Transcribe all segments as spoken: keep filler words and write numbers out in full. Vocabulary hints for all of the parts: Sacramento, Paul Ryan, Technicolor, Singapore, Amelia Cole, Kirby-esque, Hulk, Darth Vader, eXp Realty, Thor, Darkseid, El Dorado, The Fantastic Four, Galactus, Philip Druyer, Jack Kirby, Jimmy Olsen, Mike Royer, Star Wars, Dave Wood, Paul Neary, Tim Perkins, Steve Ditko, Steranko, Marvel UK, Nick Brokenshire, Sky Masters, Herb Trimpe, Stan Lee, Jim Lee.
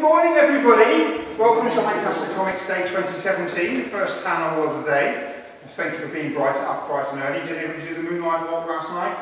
Good morning, everybody. Welcome to Lancaster Comics Day twenty seventeen, first panel of the day. Thank you for being bright up bright and early. Did everybody do the moonlight walk last night?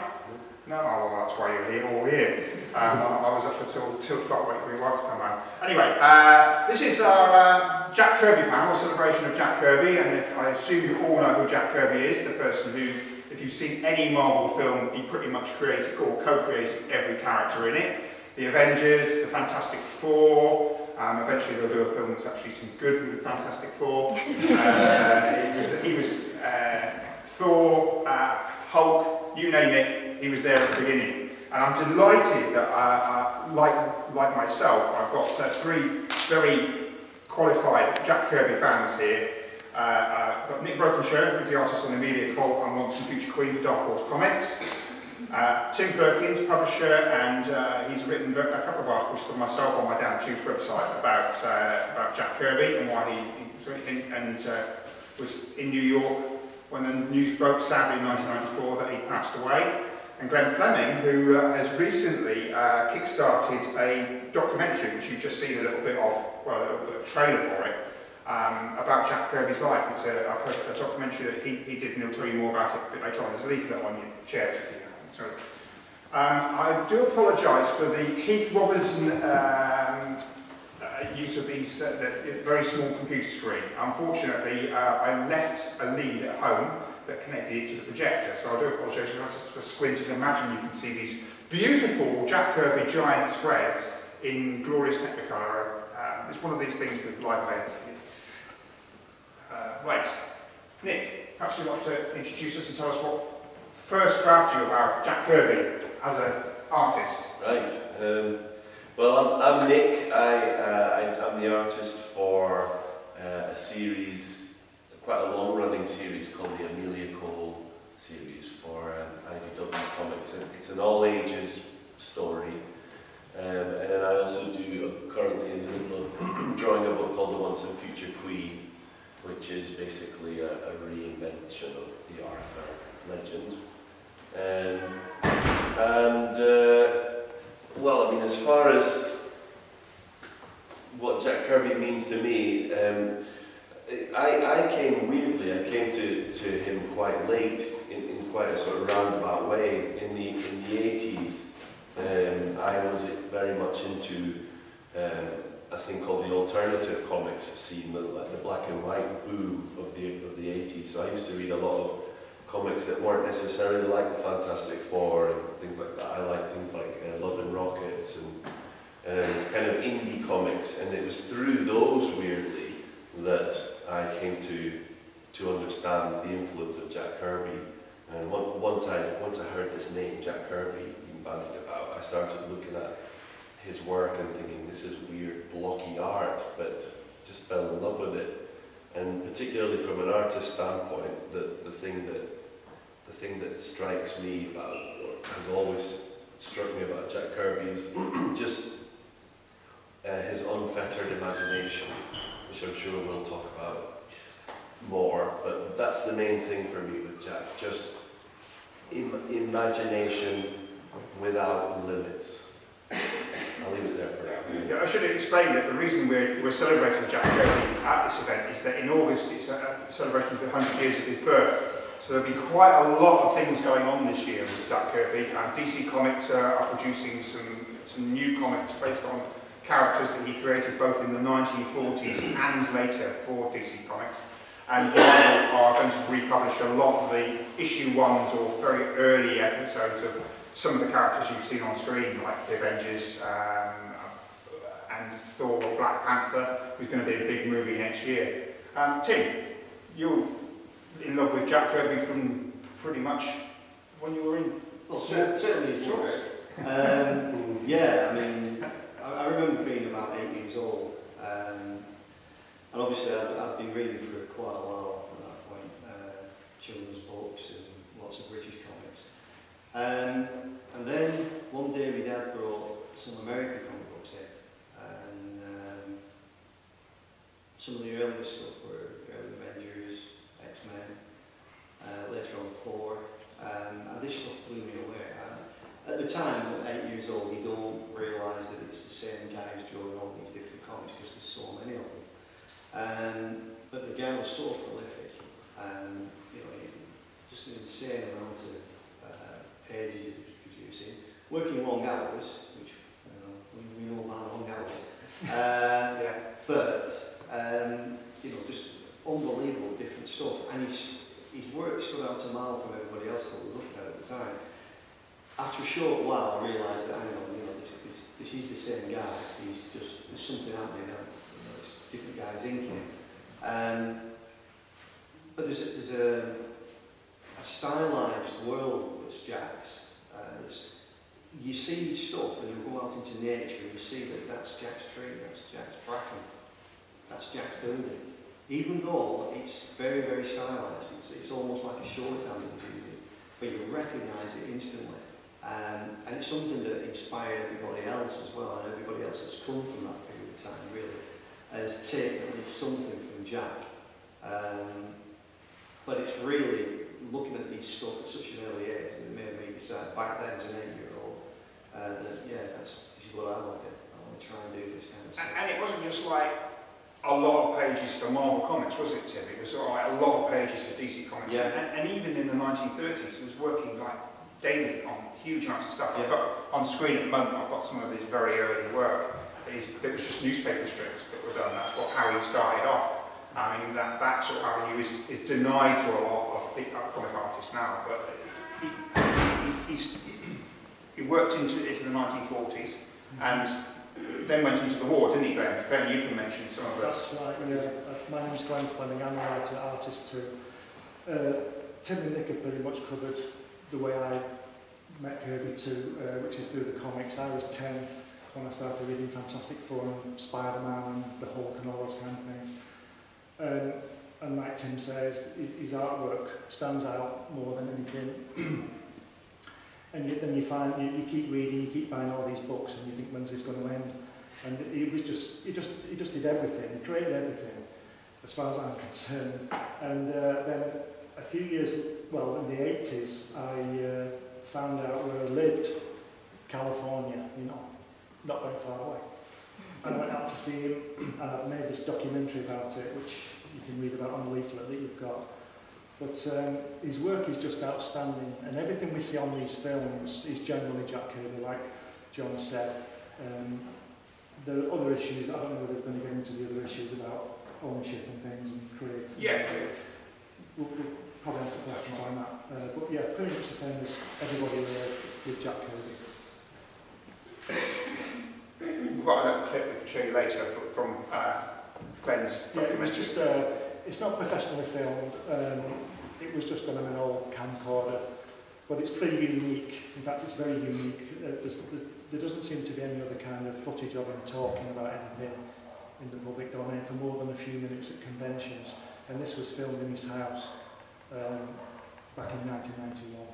No? Oh, well, that's why you're here, all here. Um, I, I was up until two o'clock waiting for my wife to come home. Anyway, uh, this is our uh, Jack Kirby panel, celebration of Jack Kirby, and if, I assume you all know who Jack Kirby is, the person who, if you've seen any Marvel film, he pretty much created or co-created every character in it. The Avengers, The Fantastic Four, um, eventually they'll do a film that's actually some good with The Fantastic Four. Uh, was the, he was uh, Thor, uh, Hulk, you name it, he was there at the beginning. And I'm delighted that, uh, uh, like, like myself, I've got uh, three very qualified Jack Kirby fans here. Uh, uh, I've got Nick Brokenshire, who's the artist on Amelia Cole and Once and Future Queen for Dark Horse Comics. Uh, Tim Perkins, publisher, and uh, he's written a couple of articles for myself on my Down Tubes website about uh, about Jack Kirby and why he, he in, and uh, was in New York when the news broke sadly in nineteen ninety-four that he passed away. And Glenn Fleming, who uh, has recently uh, kickstarted a documentary, which you've just seen a little bit of, well, a little bit of trailer for it, um, about Jack Kirby's life. It's a, I posted a documentary that he, he did, and he'll tell you more about it a bit later on. There's a leaflet on your chairs. So, um, I do apologise for the Heath Robinson um, uh, use of these uh, the, the very small computer screen. Unfortunately, uh, I left a lead at home that connected it to the projector, so I do apologise for having to squint and imagine you can see these beautiful Jack Kirby giant spreads in glorious Technicolor. Um, it's one of these things with live lens. Uh, right, Nick, perhaps you'd like to introduce us and tell us what first grabbed you about Jack Kirby as an artist. Right. Um, well, I'm, I'm Nick. I, uh, I, I'm the artist for uh, a series, quite a long-running series called the Amelia Cole series for um, I D W Comics. It's an all-ages story, um, and then I also do I'm currently in the middle of drawing a book called The Once and Future Queen, which is basically a, a reinvention of the Arthur legend. Um, and, uh, well, I mean, as far as what Jack Kirby means to me, um, I, I came, weirdly, I came to, to him quite late, in, in quite a sort of roundabout way. In the, in the eighties, um, I was very much into um, a thing called the alternative comics scene, the, like the black and white boom of the, of the eighties, so I used to read a lot of comics that weren't necessarily like the Fantastic Four and things like that. I like things like uh, Love and Rockets and um, kind of indie comics, and it was through those, weirdly, that I came to to understand the influence of Jack Kirby. And one, once I once I heard this name, Jack Kirby, being bandied about, I started looking at his work and thinking, this is weird, blocky art, but just fell in love with it. And particularly from an artist standpoint, the, the thing that the thing that strikes me about, or has always struck me about Jack Kirby is just uh, his unfettered imagination, which I'm sure we'll talk about more, but that's the main thing for me with Jack, just im imagination without limits. I'll leave it there for now. Yeah, I should explain that the reason we're, we're celebrating Jack Kirby at this event is that in August it's a celebration of the one hundred years of his birth. So there'll be quite a lot of things going on this year with Jack Kirby. Um, D C Comics uh, are producing some, some new comics based on characters that he created both in the nineteen forties and later for D C Comics. And Marvel are going to republish a lot of the issue ones or very early episodes of some of the characters you've seen on screen, like the Avengers um, and Thor, Black Panther, who's going to be a big movie next year. Um, Tim, you're in love with Jack Kirby from pretty much when you were in... Well, certainly shorts. Um Yeah, I mean, I remember being about eight years old, um, and obviously I'd, I'd been reading for quite a while at that point, uh, children's books and lots of British comics. Um, and then one day my dad brought some American comic books in, and um, some of the earliest stuff were early Avengers, X-Men, uh, later on Thor, um, and this stuff blew me away. I, at the time, at eight years old, you don't realise that it's the same guy who's drawing all these different comics. so many of them. Um, but the guy was so prolific, and you know, he, just an insane amount of uh, pages he was producing, working long hours, which you know, we, we know about long hours. Uh, yeah. But um, you know, just unbelievable different stuff, and his his work stood out a mile from everybody else that we looked at at the time. After a short while, I realised that hang on, you know, this, this this is the same guy. He's just there's something happening now. Different guys inking it. Um, but there's, there's a, a stylised world that's Jack's. Uh, that's, you see stuff and you go out into nature and you see that that's Jack's tree, that's Jack's bracken, that's Jack's building. Even though it's very, very stylised, it's, it's almost like a shorthand that you do, but you recognise it instantly. Um, and it's something that inspired everybody else as well, and everybody else that's come from that period of time, really. Has taken at least something from Jack, um, but it's really looking at these stuff at such an early age that it made me decide back then as an eight-year-old uh, that yeah, that's this is what I like. It. I want to try and do this kind of stuff. And, and it wasn't just like a lot of pages for Marvel Comics, was it, Tim? It was like a lot of pages for D C Comics, yeah. and, and even in the nineteen thirties, he was working like daily on huge amounts of stuff. Yeah. I've got on screen at the moment. I've got some of his very early work. It was just newspaper strips that were done. That's what how he started off. I mean, that, that sort of avenue is, is denied to a lot of the upcoming artists now. But he, he, he worked into, into the nineteen forties and then went into the war, didn't he, Ben? Ben, you can mention some of those. That's right, yeah. My name's Glenn Fleming. I'm a writer and artist too. Uh, Tim and Nick have pretty much covered the way I met Kirby too, uh, which is through the comics. I was ten. When I started reading Fantastic Four and Spider-Man and the Hulk and all those kind of things. Um, and like Tim says, his artwork stands out more than anything. And yet then you find, you, you keep reading, you keep buying all these books and you think, when's this going to end? And he was just, he just, he just did everything, he created everything, as far as I'm concerned. And uh, then a few years, well, in the eighties, I uh, found out where I lived, California, you know. Not very far away. And I went out to see him, and I've made this documentary about it, which you can read about on the leaflet that you've got. But um, his work is just outstanding, and everything we see on these films is generally Jack Kirby, like John said. Um, there are other issues, I don't know whether we're going to get into the other issues about ownership and things and creating. Yeah. We'll, we'll probably answer questions on that. Uh, but yeah, pretty much the same as everybody there with Jack Kirby. We've got a clip we can show you later from uh, Glenn's yeah, documentary. It was just, uh, it's not professionally filmed, um, it was just done on an old camcorder, but it's pretty unique. In fact, it's very unique. Uh, there's, there's, there doesn't seem to be any other kind of footage of him talking about anything in the public domain for more than a few minutes at conventions, and this was filmed in his house um, back in nineteen ninety-one.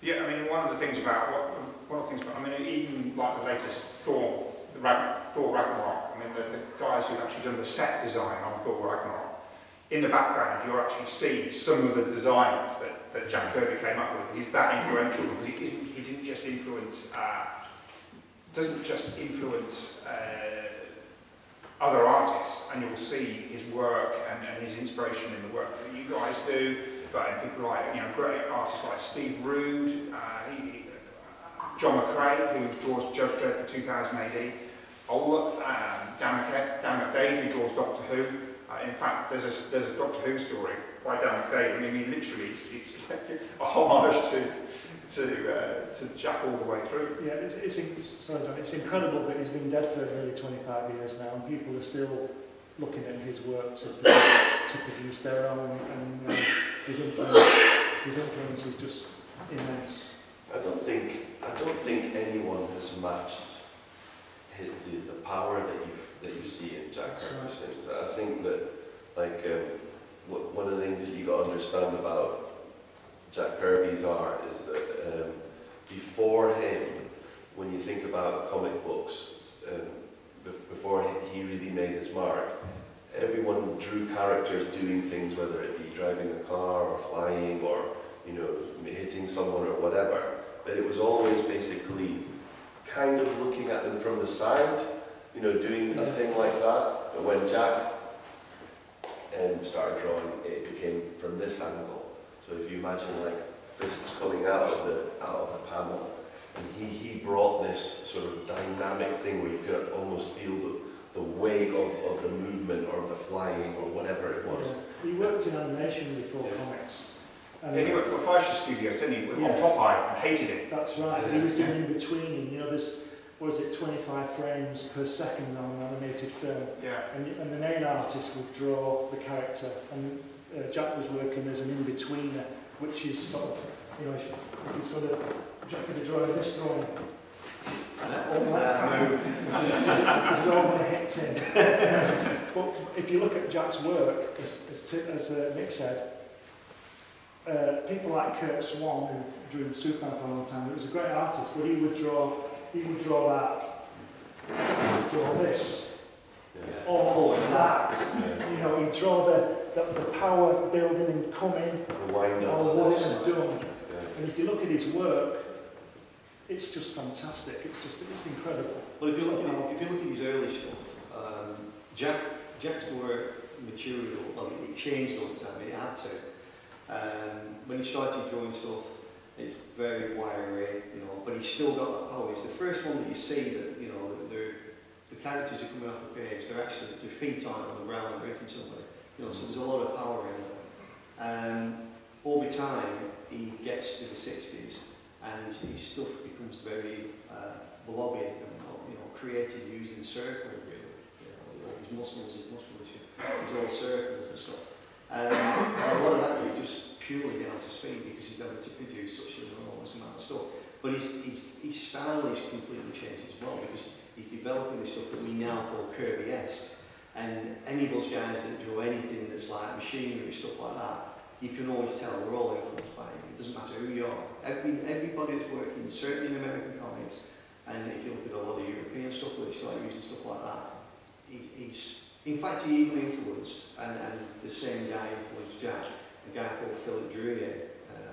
Yeah, I mean, one of the things about what, one of the things about, I mean, even like the latest Thor, the Ragnar, Thor Ragnarok. I mean, the, the guys who've actually done the set design on Thor Ragnarok. In the background, you'll actually see some of the designs that, that Jack Kirby came up with. He's that influential because he, he didn't just influence, uh, doesn't just influence uh, other artists, and you'll see his work and, and his inspiration in the work that you guys do. But people like, you know, great artists like Steve Rude, uh, he, he, uh, John McCrae, who draws Judge Dredd for two thousand A D, Olaf, um, Dan McDade, who draws Doctor Who. Uh, in fact, there's a, there's a Doctor Who story by Dan McDade. I mean, I mean literally, it's, it's a homage to to, uh, to Jack all the way through. Yeah, it's, it's, sorry, John, it's incredible that he's been dead for nearly twenty-five years now, and people are still looking at his work to produce, to produce their own, and uh, his influence, his influence is just immense. I don't think I don't think anyone has matched his, the, the power that you that you see in Jack Kirby's things. I think that like um, one of the things that you got to understand about Jack Kirby's art is that um, before him, when you think about comic books. Um, Before he really made his mark, everyone drew characters doing things, whether it be driving a car or flying or you know hitting someone or whatever. But it was always basically kind of looking at them from the side you know, doing a thing like that. But when Jack um, started drawing, it became from this angle. So if you imagine like fists coming out of the out of the panel, and he he brought this sort of dynamic thing where you could almost feel the the weight of, of the movement or the flying or whatever it was. Yeah. You worked in animation before yeah. comics. Um, yeah, he worked for the Fleischer Studios, didn't he? With yes. Popeye, and hated it. That's right. Yeah. He was doing in between. You know, this was it twenty-five frames per second on an animated film. Yeah. And and the main artist would draw the character, and uh, Jack was working as an in-betweener, which is sort of, you know, if he's got a Jack could draw this drawing. But if you look at Jack's work, as, as, as uh, Nick said, uh, people like Kurt Swan, who drew Superman for a long time, he was a great artist, but he would draw, he would draw that, he would draw this, yeah. all yeah. that. Yeah. You know, he'd draw the, the, the power building and coming, all what he'd done. Yeah. And if you look at his work, it's just fantastic. It's just, it's incredible. Well, if you look at, if you look at his early stuff, um, Jack, Jack's work material, well, it changed all the time. It had to. Um, when he started drawing stuff, it's very wiry, you know. But he's still got that power. It's the first one that you see that, you know, the the characters are coming off the page. They're actually, their feet aren't on the ground. They're hitting somebody. You know, so there's a lot of power in there. Um, over time, he gets to the sixties. And his stuff becomes very uh, blobby and, you know, created using circles, really. You know, all his muscles, his musculature, it's all circles and stuff. Um, and a lot of that is just purely down to speed because he's able to produce such an enormous amount of stuff. But his, his, his style is completely changed as well because he's developing this stuff that we now call Kirby-esque. And any of those guys that draw anything that's like machinery, stuff like that, you can always tell we're all influenced by him. It doesn't matter who you are. Every, everybody that's working, certainly in American comics, and if you look at a lot of European stuff where they start using stuff like that, he, he's, in fact, he even influenced, and, and the same guy influenced Jack, a guy called Philip Druyer,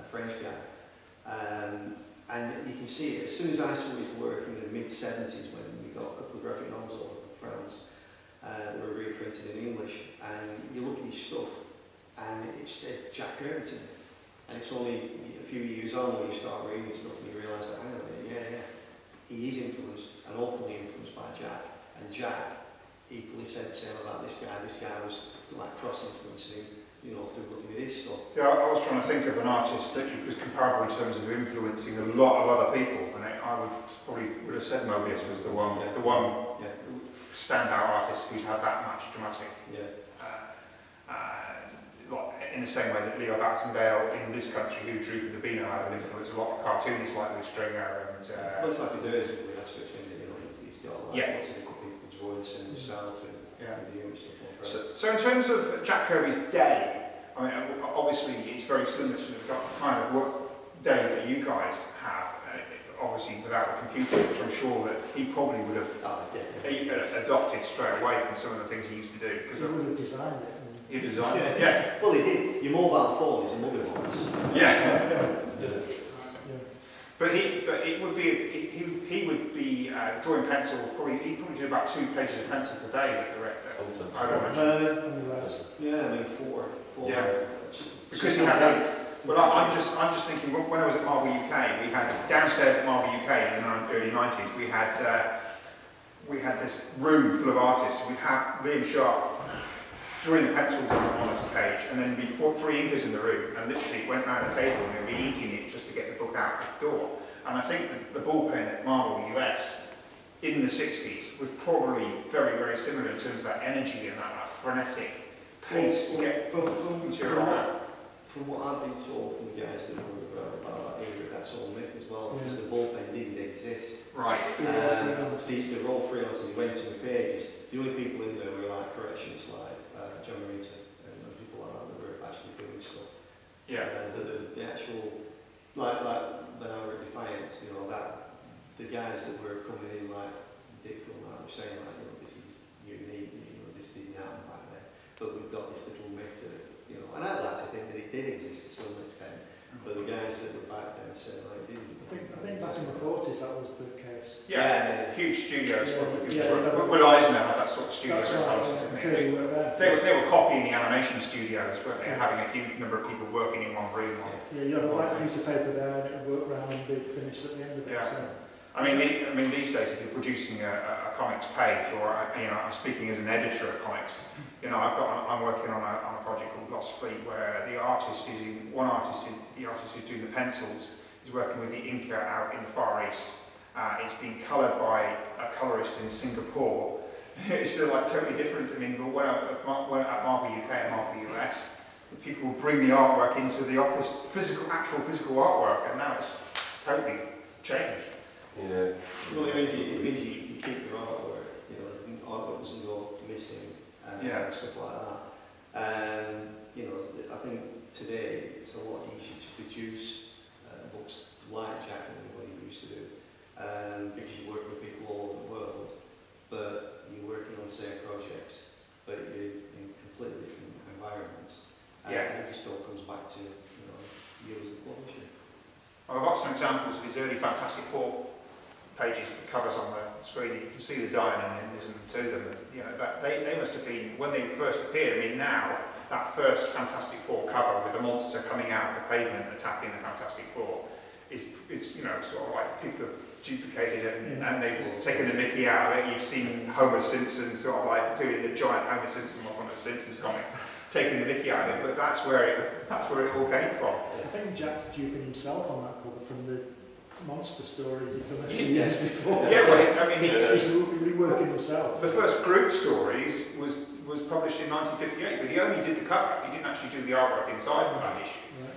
a French guy. Um, and you can see it, as soon as I saw his work in the mid seventies when we got a couple of graphic novels over from France, uh, that were reprinted in English, and you look at his stuff, and it's uh, Jack Kirby, and it's only a few years on when you start reading stuff and you realise that, hang on a minute, yeah, yeah, he is influenced and openly influenced by Jack, and Jack equally said the same about this guy. This guy was like cross-influencing, you know, through looking at his stuff. Yeah, I was trying to think of an artist that was comparable in terms of influencing a lot of other people, and I, I would probably would have said Mobius was the one, yeah. the one yeah. standout artist who's had that much dramatic. Yeah. Uh, uh, in the same way that Leo Baxendale in this country, who drew for the Beano, had an influence. A lot of cartoonists like Louis Stringer and... Uh, well, it's like he does, that's what it's in, you know, he's got like, yeah. lots of different people drawing the same style to yeah. the image stuff. So, so in terms of Jack Kirby's day, I mean, obviously it's very similar to the kind of work day that you guys have, obviously without the computers, which I'm sure that he probably would have oh, yeah. adopted straight away from some of the things he used to do. He would have designed it. You designed yeah. it, yeah. Well, he did. Your mobile phone is a mother of us. Yeah. yeah. But he, but it would be, he, he would be uh, drawing pencils. Probably, he'd probably do about two pages of pencils a day. With the rec, uh, I don't know. Uh, yeah, I mean four, four. Yeah. Because he had eight. Well, I, I'm just, I'm just thinking. When I was at Marvel U K, we had downstairs at Marvel U K in the early nineties. We had, uh, we had this room full of artists. We'd have Liam Sharp drawing the pencils on the page, and then there'd be four, three inkers in the room, and literally went round the table and they'd be inking it just to get the book out the door. And I think the, the ballpen at Marvel U S in the sixties was probably very, very similar in terms of that energy and that, that frenetic pace. Well, well, from, from, from, what, from what I've been told from the guys that were about that era, that's all myth as well, because yeah. the ballpen didn't exist. Right. Um, the, the roll freelance and went to the pages. The only people in there were like correction slide. John Marita and people like that that were actually doing stuff. Yeah. Uh, the, the, the actual, like, like when I were at Defiance, you know, that, the guys that were coming in like Dick and that were saying like, you know, this is unique, you know, this didn't happen back then. But we've got this little myth that, you know, and I'd like to think that it did exist to some extent, mm-hmm. but the guys that were back then said like, it didn't. I think, I think back in the forties that was the case. Yeah, yeah, yeah. huge studios. Yeah, were, yeah, were, were, were Eisner had that sort of studio at times, didn't they? They were, they were copying the animation studios, weren't they? Yeah. Having a huge number of people working in one room. On, yeah, you had a white piece of paper there and it would work round and be finished at the end of it. Yeah. So. I mean, the, I mean, these days, if you're producing a, a comics page, or a, you know, I'm speaking as an editor of comics, you know, I've got, I'm working on a, on a project called Lost Fleet, where the artist is in, one artist, is, the artist is doing the pencils, is working with the inker out in the Far East. Uh, it's being coloured by a colourist in Singapore. It's still like totally different. I mean, but when I, when at Marvel U K and Marvel U S, people will bring the artwork into the office, physical, actual physical artwork, and now it's totally changed. Yeah. Well, it means you, it means you, you keep your artwork, you know, artworks and you're missing and yeah. stuff like that. Um, you know, I think today it's a lot easier to produce uh, books like Jack and what he used to do, um, because you work with people all over the world, but you're working on the same projects, but you're in completely different environments. And yeah. it just all comes back to, you know, you as the publisher. Well, I've got some examples of his early Fantastic Four pages, the covers on the screen. You can see the dynamism to them. You know, that they, they must have been, when they first appeared, I mean now, that first Fantastic Four cover with the monster coming out of the pavement and attacking the Fantastic Four is, is you know, sort of like people have duplicated it and, yeah. and they've taken the mickey out of it. You've seen Homer Simpson sort of like doing the giant Homer Simpson off on the Simpsons comics, taking the mickey out of it, but that's where it, that's where it all came from. I think Jack Dupin himself on that cover from the monster stories he'd done a few years before. Yeah, so well, I mean, he, he's reworking himself. The first group stories was, was published in nineteen fifty-eight, but he only did the cover. He didn't actually do the artwork inside for that issue. Right.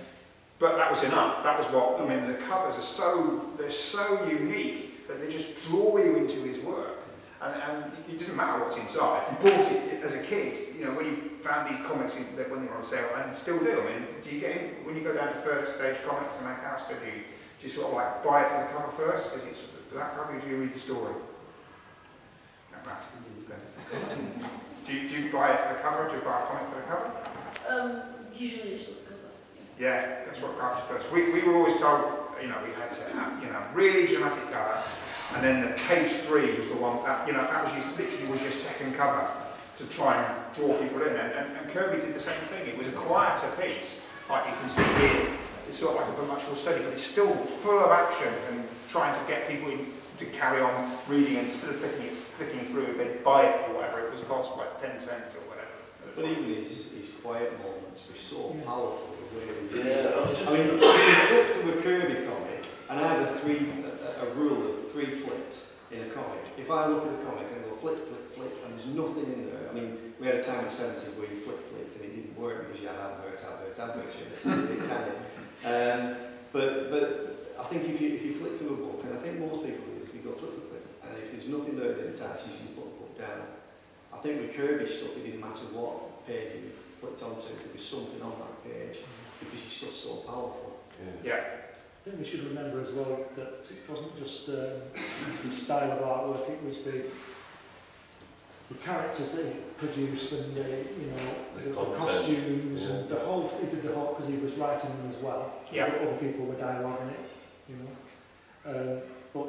But that was enough. That was what, I mean, the covers are so, they're so unique that they just draw you into his work. And, and it doesn't matter what's inside. You bought it as a kid, you know, when you found these comics in, when they were on sale, and still do. I mean, do you get in, when you go down to first stage comics and that kind of stuff, do you just sort of like buy it for the cover first? Because it's for that cover, do you read the story? That's do, you, do you buy it for the cover? Do you buy a comic for the cover? Um, usually it's for the cover. Yeah, yeah, that's what grabs you first. We, we were always told, you know, we had to have, you know, really dramatic cover. And then the page three was the one that, you know, that was just, literally was your second cover to try and draw people in. And, and, and Kirby did the same thing. It was a quieter piece, like you can see here. It's sort of like a much more steady, but it's still full of action and trying to get people in, to carry on reading instead of flicking, it, flicking through. They'd buy it for whatever it was cost, like ten cents or whatever. But even his, his quiet moments were so powerful. Really. Yeah, I was just I mean, when you flip through a Kirby comic, and I have a three, a, a rule of three flicks in a comic. If I look at a comic and go flick, flick, flick, and there's nothing in there. I mean, we had a time in seventies where you flick, flicked, and it didn't work because you had adverts, adverts, adverts. um, but but I think if you if you flick through a book, and I think most people is you go flick, flick, flick, and if there's nothing there that entices you, you put the book down. I think with Kirby stuff, it didn't matter what page you flicked onto, if there was something on that page, because he's still so powerful. Yeah. yeah. I think we should remember as well that it wasn't just um, the style of artwork, it was the, the characters that he produced and the, you know, the, the, the costumes yeah. and the whole, he did the whole, because he was writing them as well. Yeah. Other people were dialoguing it, you know. Um, but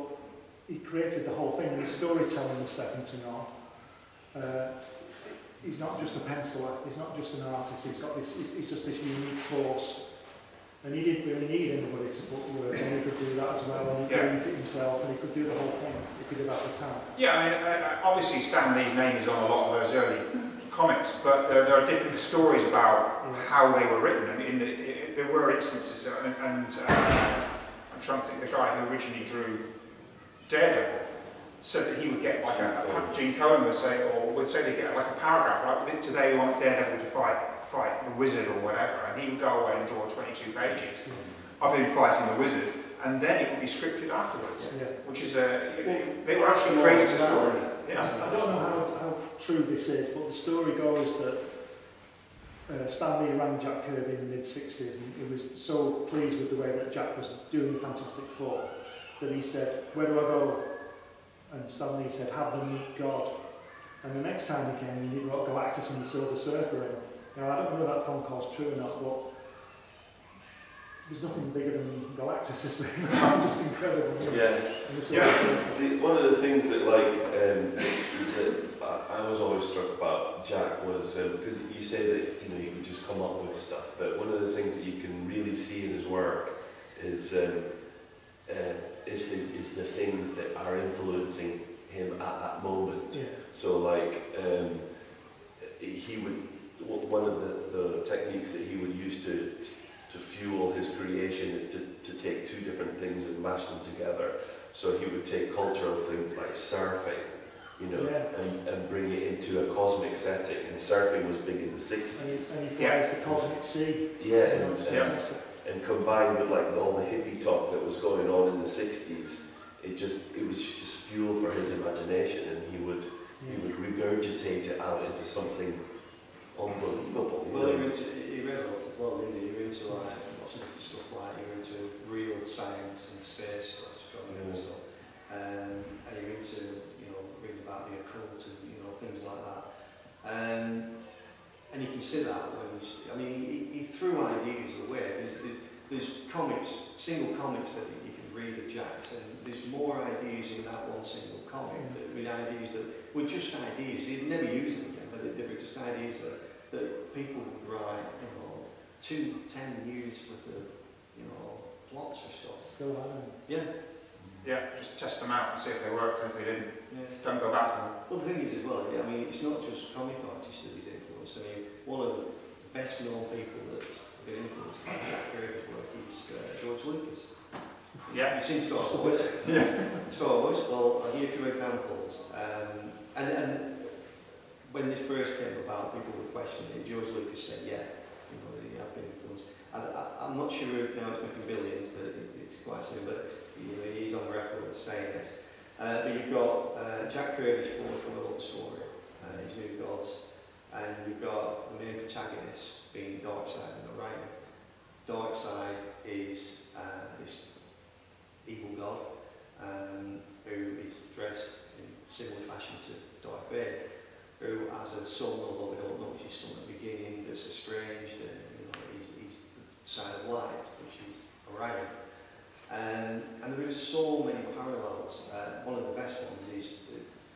he created the whole thing and his storytelling was second to none. Uh, He's not just a penciler, he's not just an artist, he's got this, he's, he's just this unique force. And he didn't really need anybody to put words on, he could do that as well, and he could yeah. do it himself, and he could do the whole thing, he could do that at the time. Yeah, I mean, I, I, obviously Stan Lee's name is on a lot of those early comics, but there, there are different stories about yeah. how they were written. I mean, in the, it, there were instances, and, and uh, I'm trying to think, the guy who originally drew Daredevil, said that he would get like a, a Gene Cohen would say, or would say they get like a paragraph, like today we want Daredevil to fight, fight the wizard or whatever, and he would go away and draw twenty-two pages of him fighting the wizard, and then it would be scripted afterwards, yeah. which is a, you know, well, they were actually creating the story. Yeah. I don't know how, how true this is, but the story goes that uh, Stan Lee ran Jack Kirby in the mid sixties, and he was so pleased with the way that Jack was doing the Fantastic Four, that he said, where do I go? And Stan Lee said, have them meet God. And the next time he came, he wrote Galactus and the Silver Surfer in. Now, I don't know if that phone call's true or not, but There's nothing bigger than Galactus, is there? That's just incredible. Yeah. Yeah. One of the things that, like, um, that I was always struck about Jack was, because um, you say that, you know, you can just come up with stuff, but one of the things that you can really see in his work is um, uh, is, is is the things that are influencing him at that moment. Yeah. So, like, um, he would, one of the, the techniques that he would use to to fuel his creation is to, to take two different things and mash them together. So he would take cultural things like surfing, you know, yeah. and, and bring it into a cosmic setting. And surfing was big in the sixties. And he, and he flies yeah. the cosmic sea. Yeah, and, yeah. And, and combined with like all the hippie talk that was going on in the sixties, it just it was just fuel for his imagination, and he would yeah. he would regurgitate it out into something unbelievable. Well, you know? He read a lot as well, didn't he? You're into like lots of different stuff, like you're into real science and space astronomy, so, yeah. um, and you're into, you know, reading about the occult and, you know, things like that. Um, and you can see that when he's, I mean, he, he threw ideas away. There's, there's comics, single comics that you can read of Jack's, and there's more ideas in that one single comic, that with ideas that were just ideas. He'd never used them again, but they were just ideas that, that people would write, you know, two, ten years with the, you know, plots or stuff. Still haven't. Yeah. Yeah, just test them out and see if they worked, and if they didn't, yeah. don't go back to them. Well, the thing is as well, I mean, it's not just comic artists that he's influenced. I mean, one of the best known people that's been influenced by Jack Kirby's work is uh, George Lucas. Yeah. You've seen Star Wars. Yeah. Star Wars, well, I'll give you a few examples. Um, and, and when this first came about, people were questioning it. George Lucas said, yeah. You know, they have been influenced. And I, I'm not sure if now it's making billions, that it, it's quite soon, but you know, he's on record saying this. Uh, but you've got uh, Jack Kirby's Fourth World story, uh, his New Gods, and you've got the main protagonist being Darkseid and the writer. Darkseid is uh, this evil god um, who is dressed in similar fashion to Darth Vader, who has a son, although we don't know it's his son at the beginning, that's estranged, and you know, he's, he's the side of light, which is Orion. Um, and there are so many parallels. Uh, one of the best ones is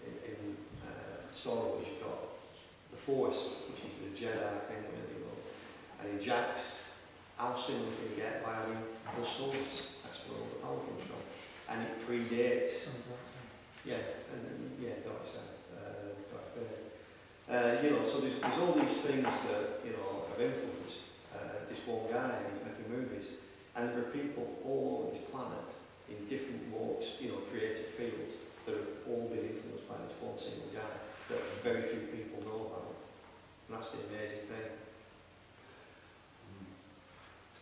in, in uh, Star Wars, you've got the Force, which is the Jedi thing, really well. And in Jack's, how soon we can get by having the Source, that's where all the power comes from. And it predates. Yeah, and, and yeah, Dark Side. Uh, you know, so there's, there's all these things that, you know, have influenced uh, this one guy, and he's making movies, and there are people all over this planet in different walks, you know, creative fields, that have all been influenced by this one single guy that very few people know about, and that's the amazing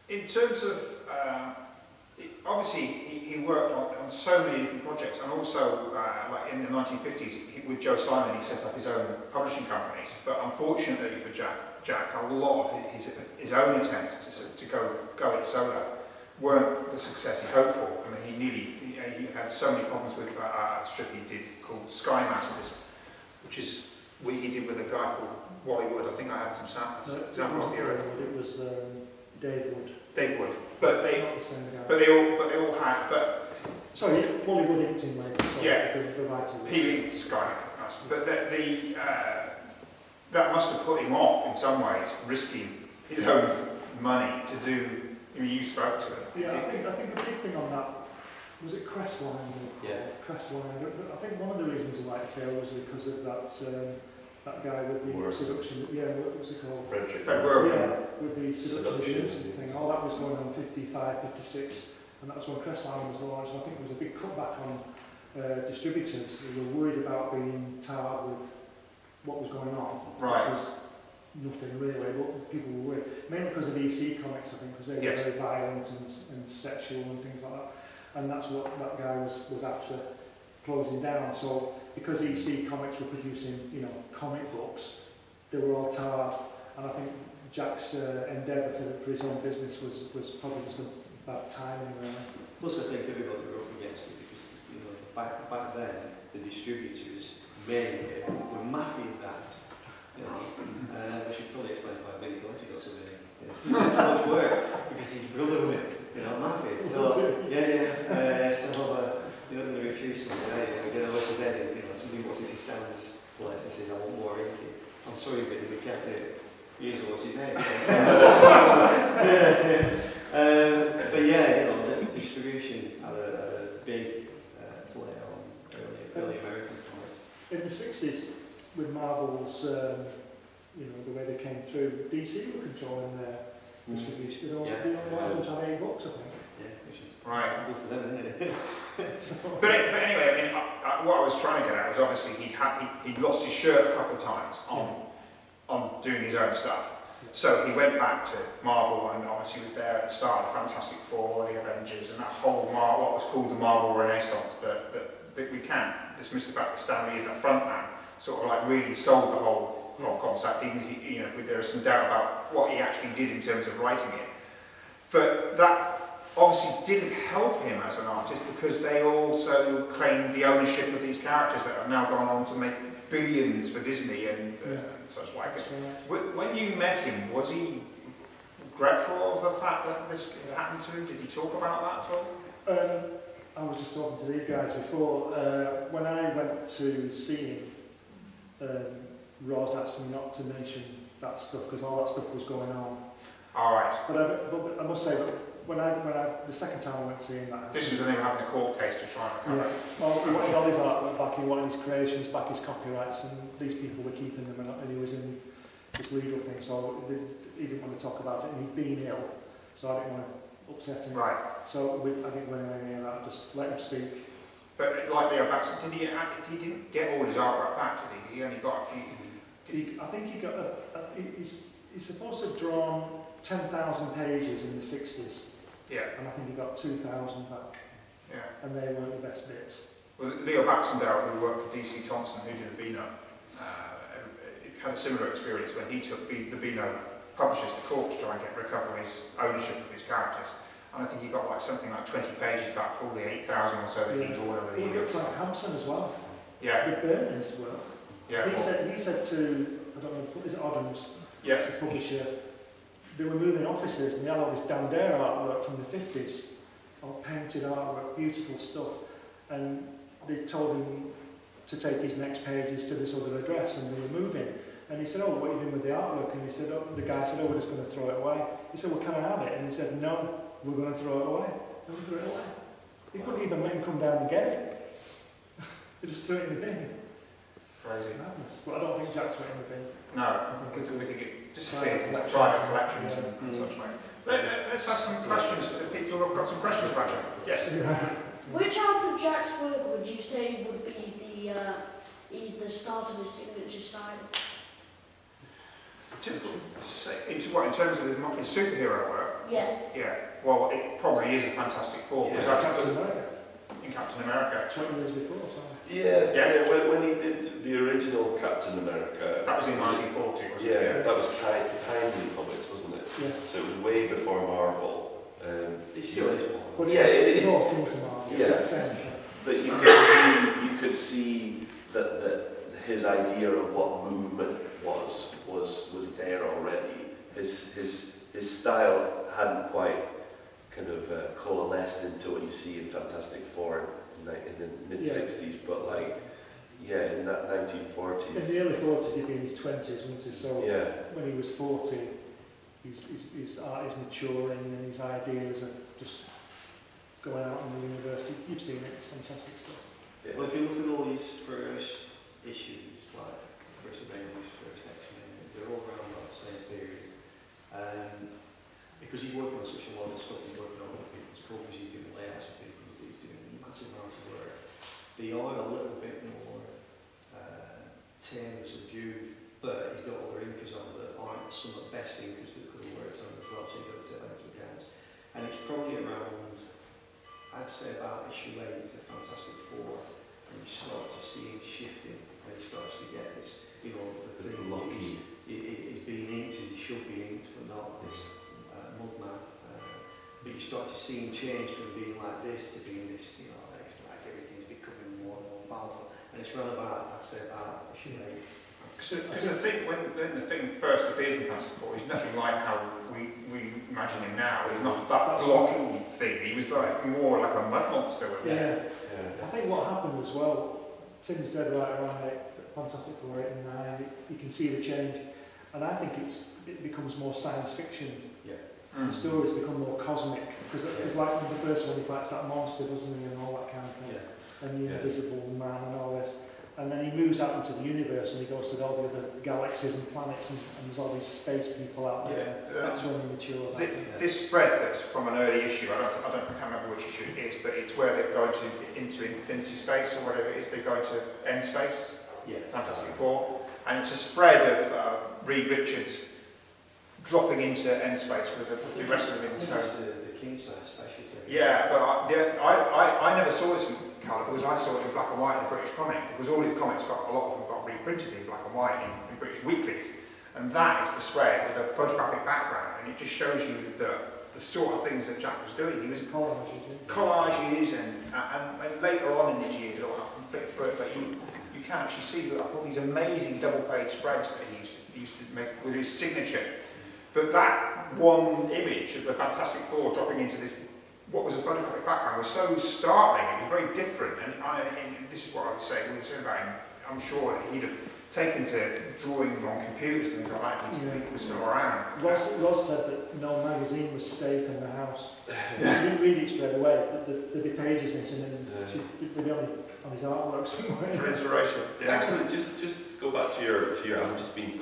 thing. In terms of, uh, it, obviously he, he worked on, on so many different projects, and also uh, like in the nineteen fifties, with Joe Simon, he set up his own publishing companies, but unfortunately for Jack, Jack a lot of his, his own attempts to, to go, go it solo weren't the success he hoped for. I mean, he nearly he, he had so many problems with uh, a strip he did called Sky Masters, which is what he did with a guy called Wally Wood. I think I had some samples. No, it, here. It was um, Dave Wood. Dave Wood, but they, not the same guy. But they all, but they all had, but. Sorry, Wally Wood in team later, so yeah, the, the writer was... He Sky Masters, but the, the, uh, that must have put him off in some ways, risking his own money to do, I mean, you spoke to him. Yeah, I think, I think the big thing on that, was it Crestline? Yeah. Crestline, I think one of the reasons why it failed was because of that, um, that guy with the Worth. Seduction, yeah, what was it called? Frederick. Yeah, with the seduction of the innocent thing, all that was going on fifty-five, fifty-six. And that's when Crestline was launched, and I think there was a big cutback on uh, distributors who were worried about being tarred with what was going on, right. Which was nothing really, what people were worried. Mainly because of E C Comics, I think, because they yes. were very violent and, and sexual and things like that. And that's what that guy was, was after closing down. So because E C Comics were producing, you know, comic books, they were all tarred. And I think Jack's uh, endeavour for, for his own business was, was probably just a that time anyway. Plus I think everybody were up against it because, you know, back, back then the distributors mainly were mafia that Yeah. Uh, which is probably explained by Vinnie Colletti or something. Yeah. It's so much work because he's brother of it, you know, Matthew. So yeah, yeah. Uh, so uh, you know, going to refuse something. Eh? And again, I always said, you know, somebody walks into Stan's letters and says, "I want more ink." I'm sorry, Vinnie, we can't do it. Here's what she said. Yeah, yeah. Um, but yeah, you know, the distribution had a, had a big uh, play on early, early American comics. In the sixties, with Marvel's, um, you know, the way they came through, D C were controlling their mm. distribution. They all went on eight books, I think. Yeah, which is right. Good for them, isn't it? So. But, it, but anyway, I mean, I, I, what I was trying to get at was obviously he'd, had, he, he'd lost his shirt a couple of times on, yeah. on doing his own stuff. So he went back to Marvel, and obviously was there at the start of the Fantastic Four, the Avengers, and that whole Mar what was called the Marvel Renaissance that, that, that we can't dismiss the fact that Stan Lee is the front man, sort of like really sold the whole, whole concept, even if he, you know, there is some doubt about what he actually did in terms of writing it. But that obviously didn't help him as an artist because they also claimed the ownership of these characters that have now gone on to make billions for Disney and, uh, yeah. and such like. When you met him, was he regretful of the fact that this happened to him? Did he talk about that at all? Um, I was just talking to these guys before. Uh, when I went to see him, um, Ross asked me not to mention that stuff because all that stuff was going on. All right. But I, but I must say, when I, when I, the second time I went to see him, that this is when they were having a court case to try and recover. Yeah. Well, he wanted all his artwork back, he wanted his creations back, his copyrights, and these people were keeping them, and, and he was in this legal thing, so he didn't want to talk about it, and he'd been ill, so I didn't want to upset him. Right. So we, I didn't go anywhere near that, I just let him speak. But like Leo Baxendale, did he, he didn't get all his artwork back, did he? He only got a few. He, I think he got a, a he's, he's supposed to have drawn ten thousand pages in the sixties. Yeah. And I think he got two thousand back. Yeah. And they weren't the best bits. Well, Leo Baxendale, who worked for D C Thompson, who did the Beano, uh, had a similar experience when he took Be the Beano publishers to court to try and get recover his ownership of his characters. And I think he got like something like twenty pages back for all the eight thousand or so that yeah. he drew over the years. He did Frank Hampson as well. Yeah. The Burners as well. Yeah. He, well. Said, he said to, I don't know, is it Oddums? Yes. The publisher. They were moving offices and they had all this Dandera artwork from the fifties, all painted artwork, beautiful stuff. And they told him to take his next pages to this other address and they were moving. And he said, "Oh, what are you doing with the artwork?" And he said, oh, the guy said, "Oh, we're just going to throw it away." He said, "Well, can I have it?" And he said, "No, we're going to throw it away." They would throw it away. They couldn't even let him come down and get it. They just threw it in the bin. Crazy. Madness. But I don't think Jack's went in the bin. No, because we think it disappeared into private collections yeah. and, and mm. such like. Let, let, let's have some questions. People have got some questions about Jack. Yes. Yeah. Which out of Jack's work would you say would be the uh, the start of his signature style? Into what? In terms of the superhero work? Yeah. Yeah. Well, it probably is a Fantastic Four. Yeah. Captain America. In Captain America. twenty years before, so. Yeah, yeah. yeah when, when he did the original Captain America, that was in nineteen forty, wasn't yeah, it? Yeah, that was Timely Comics, wasn't it? Yeah. So it was way before Marvel. Um, it's still is Marvel. Yeah, it, it, Marvel. Yeah. yeah. But you could see, you could see that that his idea of what movement was was was there already. His his his style hadn't quite kind of uh, coalesced into what you see in Fantastic Four. Like in the mid sixties, yeah. but like, yeah, in that nineteen forties. In the early forties, he'd be in his twenties, wouldn't he? So yeah. when he was forty, his, his, his art is maturing and his ideas are just going out in the universe. You've seen it; it's fantastic stuff. Yeah. Well, if you look at all these first issues, like First Avengers, First X-Men, they're all around about the same period. Um, because he's working on such a lot of stuff, he's working on other people's problems, he's doing layouts. Amount of work. They are a little bit more uh, tame and subdued, but he's got other inkers on that aren't some of the best inkers that could have worked on as well, so you've got to take that into account. And it's probably around, I'd say about issue eight to Fantastic Four, and you start to see it shifting, and he starts to get this, you know, the thing that he's, it, it's being inked as it should be inked, but not this uh, mug man. Uh, but you start to see him change from being like this to being this, you know, like everything's becoming more and more powerful. And it's around about, I'd say, about issue eight Because the thing, when, when the thing first appears in Fantastic Four, he's nothing like how we, we imagine him now. He's not that That's blocking thing. He was like more like a mud monster. Yeah. Yeah. yeah, I think what happened as well. Tim's dead right around it. Fantastic Four eight and nine. You can see the change, and I think it's it becomes more science fiction. Yeah. Mm-hmm. The stories become more cosmic because yeah. it's like the first one he fights that monster, doesn't he, and all that kind of thing, yeah. and the yeah. invisible man and all this. And then he moves out into the universe and he goes to all the other galaxies and planets and, and there's all these space people out there. Yeah, um, that's when he matures. The, this spread that's from an early issue, I don't, I don't I can't remember which issue it is, but it's where they're going to into infinity space or whatever it is, they're going to end space. Yeah, Fantastic Four. And it's a spread of uh, Reed Richards dropping into end space with the, with the rest of them in tow. The, the king size especially. Yeah, but I, the, I, I, I never saw this in colour because I saw it in black and white in a British comic, because all these comics got, a lot of them got reprinted in black and white in, in British weeklies, and that is the spread with a photographic background, and it just shows you the, the sort of things that Jack was doing. He was collages, collages, and, and, and later on in his years, it'll happen fit for it, but you, you can actually see like, all these amazing double-page spreads that he used to, he used to make with his signature. But that one image of the Fantastic Four dropping into this what was a photographic background was so startling, it was very different, and, I, and this is what I would say, we were saying about him, I'm sure that he'd have taken to drawing on computers and things like that, he yeah. was still around. Ross, Ross said that no magazine was safe in the house. yeah. He didn't read it straight away, but there'd be pages missing and yeah. they'd be on, on his artwork somewhere. For inspiration. Yeah. Actually, just, just go back to your, to your, I'm just being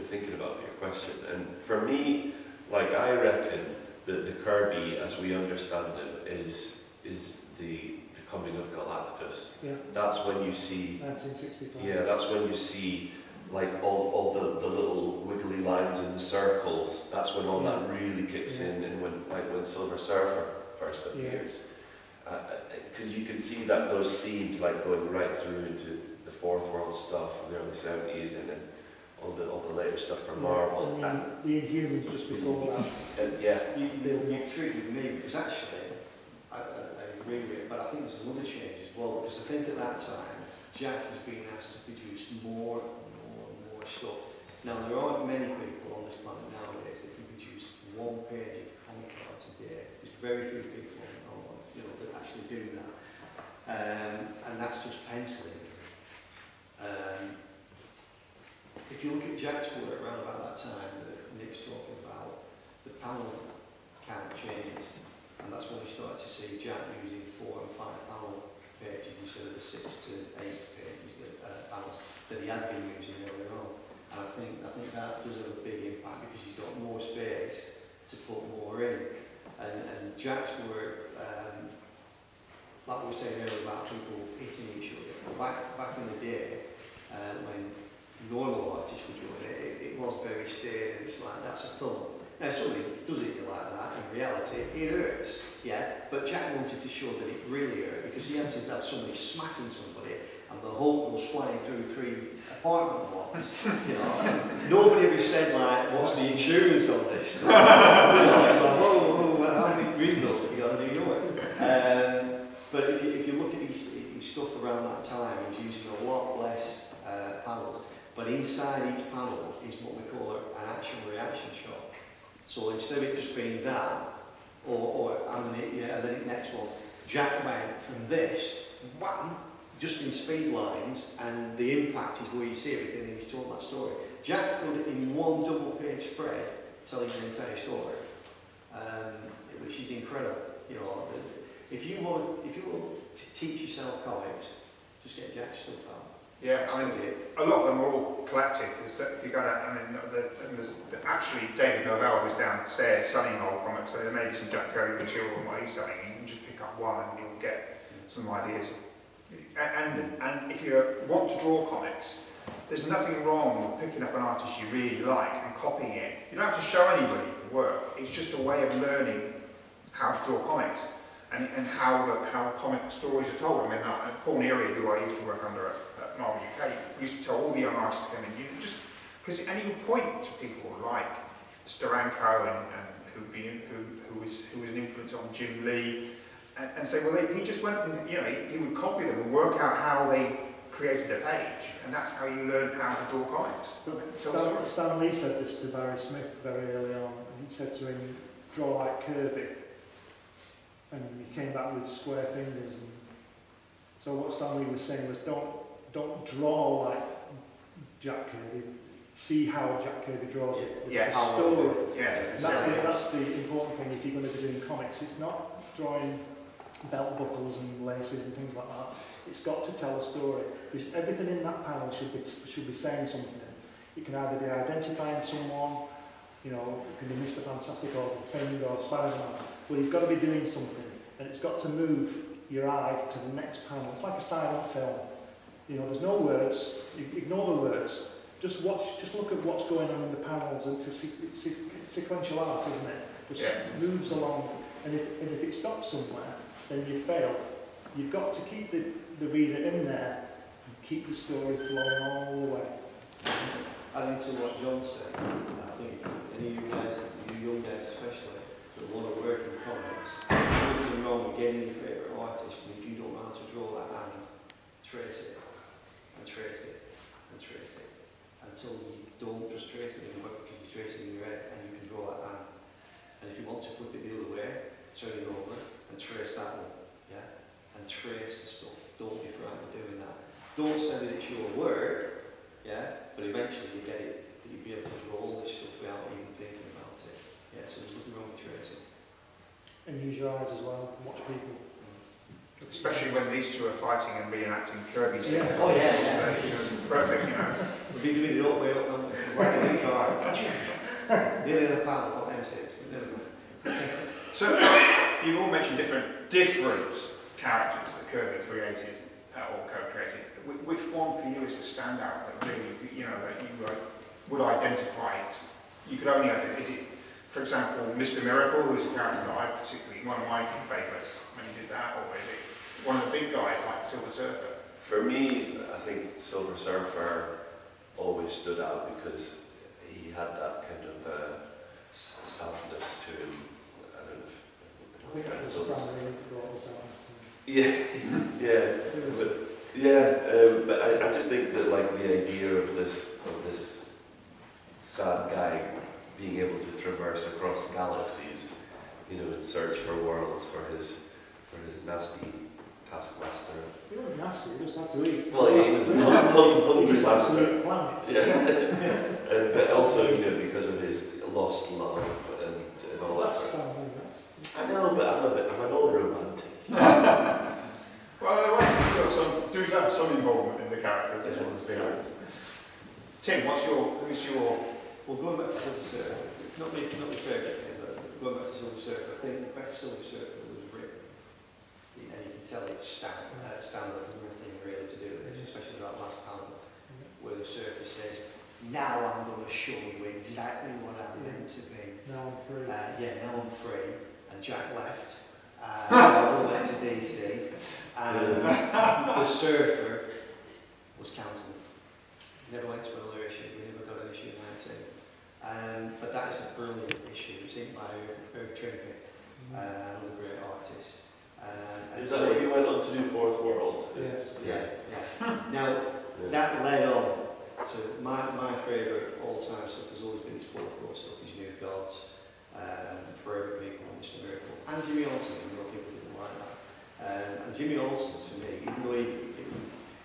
thinking about your question, and for me, like I reckon, that the Kirby, as we understand it, is is the, the coming of Galactus. Yeah. That's when you see. nineteen sixty-five. Yeah, that's when you see, like all, all the, the little wiggly lines in the circles. That's when all yeah. that really kicks yeah. in, and when like when Silver Surfer first appears, because yeah. uh, you can see that those themes like going right through into the Fourth World stuff in the early seventies, and then. All the, all the later stuff from Marvel. Yeah, and the, and the Inhumans just before that. And yeah. You, you treated me, because actually, I, I, I agree with it, but I think there's another change as well, because I think at that time, Jack has been asked to produce more and more and more stuff. Now, there aren't many people on this planet nowadays that can produce one page of comic cards a day. There's very few people on, you know, that actually do that. Um, and that's just penciling. Um, If you look at Jack's work around about that time that Nick's talking about, the panel count changes, and that's when we started to see Jack using four and five panel pages instead of the six to eight pages that, uh, panels that he had been using earlier on. And I think I think that does have a big impact because he's got more space to put more in. And, and Jack's work, um, like we were saying earlier about people hitting each other, back back in the day uh, when. normal artists were doing it, it, it was very staid, and it's like, that's a film. Now, somebody does it like that, in reality, it hurts, yeah? But Jack wanted to show that it really hurt, because he had to have somebody smacking somebody, and the Hulk was flying through three apartment blocks, you know? Nobody ever said, like, what's the insurance on this? You know, it's like, whoa, whoa, well, how many green bills have you got in New York? Um, but if you, if you look at his, his stuff around that time, he's using a lot less uh, panels. But inside each panel is what we call an action-reaction shot. So instead of it just being that, or, or and, the, yeah, and then the next one, Jack went from this, wham, just in speed lines, and the impact is where you see everything, and he's told that story. Jack could, in one double-page spread, tell you the entire story, um, which is incredible. You know, if you want, if you want to teach yourself comics, just get Jack's stuff out. Yeah, I mean, a lot of them are all collected. If you go down, I mean, there's, there's, actually David Novell was downstairs selling old comics, so there may be some Jack Kirby material on what he's selling. You can just pick up one and you'll get some ideas. And, and, and if you want to draw comics, there's nothing wrong with picking up an artist you really like and copying it. You don't have to show anybody the work. It's just a way of learning how to draw comics and, and how, the, how comic stories are told. I mean, that, Paul Neary, who I used to work under, a, Marvel U K used to tell all the young artists to come in, you just because and he would point to people like Steranko and, and who, been, who, who was who was an influence on Jim Lee, and, and say, well, they, he just went and you know he, he would copy them and work out how they created a page, and that's how you learn how to draw comics. Stan, Stan Lee said this to Barry Smith very early on, and he said to him, draw like Kirby, and he came back with square fingers. And so what Stan Lee was saying was, don't, don't draw like Jack Kirby, see how Jack Kirby draws yeah, it, yeah, the story. Yeah, and that's, the, that's the important thing if you're going to be doing comics. It's not drawing belt buckles and laces and things like that. It's got to tell a story. There's, everything in that panel should be, should be saying something. It can either be identifying someone, you know, it can be Mister Fantastic or The Thing or Spider-Man, but he's got to be doing something, and it's got to move your eye to the next panel. It's like a silent film. You know, there's no words, ignore the words. Just watch, just look at what's going on in the panels. It's, a, it's, a, it's sequential art, isn't it? Just yeah. moves along, and if, and if it stops somewhere, then you've failed. You've got to keep the, the reader in there and keep the story flowing all the way. Adding to what John said, I think any of you guys, you young guys especially, that want to work in comics, there's nothing wrong with getting your favourite artist, and if you don't know how to draw that hand, trace it, and trace it, and trace it. Until you don't just trace it in work, because you trace it in your head and you can draw that hand. And if you want to flip it the other way, turn it over and trace that one. Yeah? And trace the stuff. Don't be frightened of doing that. Don't say that it's your work, yeah, but eventually you get it, that you'll be able to draw all this stuff without even thinking about it. Yeah, so there's nothing wrong with tracing. And use your eyes as well, watch people. Especially when these two are fighting and reenacting Kirby's. Yeah. Oh yeah, yeah. Perfect, you know. We've been doing it all the way up, haven't we? It's like a new car. Nearly in a panel, not M six. So, you all mentioned different, different characters that Kirby created, uh, or co-created. Which one for you is the standout that really, you know, that you uh, would identify it? You could only identify it. Is it, for example, Mister Miracle is a character that I particularly, one of my favourites when he did that, or is it one of the big guys like Silver Surfer? For me, I think Silver Surfer always stood out because he had that kind of uh, soundness to him. I don't know if... I think that was Stanley brought the sound. Yeah, yeah. But, yeah, um, but I, I just think that like the idea of this, of this sad guy being able to traverse across galaxies, you know, and search for worlds for his, for his nasty taskmaster. He wasn't nasty, he just had to eat. Well, he was hungry master. Planets. Yeah. yeah. And, but also, you know, because of his lost love and, and all that stuff. I know, but I'm a bit, I'm an old romantic. Well, I want to some, do have some involvement in the characters as well as the actors. Tim, what's your, who's your... Well, going back to Silver Surfer, not me, not the Surfer, but going back to Silver Surfer, I think the best Silver Surfer was written, and you can tell it's standard, uh, standard nothing really to do with this, especially that last panel, where the Surfer says, now I'm going to show you exactly what I'm meant to be. Now I'm free. Uh, yeah, now I'm free. And Jack left, and I went to D C, and the Surfer was cancelled. Never went to another issue, we never got an issue nineteen. Um, but that is a brilliant issue, it's inked by Herb Trimpe, another great artist. Um, is that what you went on to do, Fourth World? Yes. Yeah, yeah. Now, yeah. that led on to my, my favourite all-time stuff has always been his Fourth World stuff, his New Gods, um, Forever People, Mister Miracle, and Jimmy Olsen, even though people didn't like that. Um, and Jimmy Olsen, for me, even though he, it,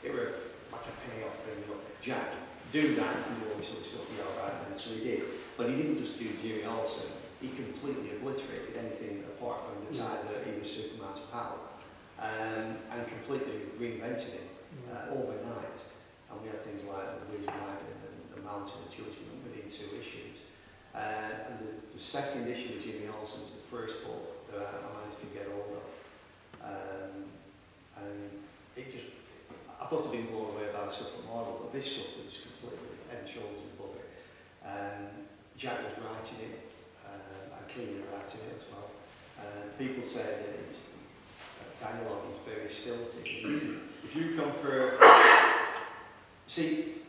it were like a payoff thing, you know, Jack, do that and do all this sort of stuff, yeah, right, and so he did. But he didn't just do Jimmy Olsen, he completely obliterated anything apart from the time that he was Superman's pal, um, and completely reinvented it uh, overnight. And we had things like The Wizard and The Mountain of Judgment within two issues. Uh, and the, the second issue of Jimmy Olsen was the first book that I managed to get hold of. Um, and it just, I thought I'd been blown away by the supermodel, but this stuff was completely head and shoulders above it. Um, Jack was writing it, uh, and clearly writing it as well. Uh, people say that his uh, dialogue is very stilted. If you compare, see,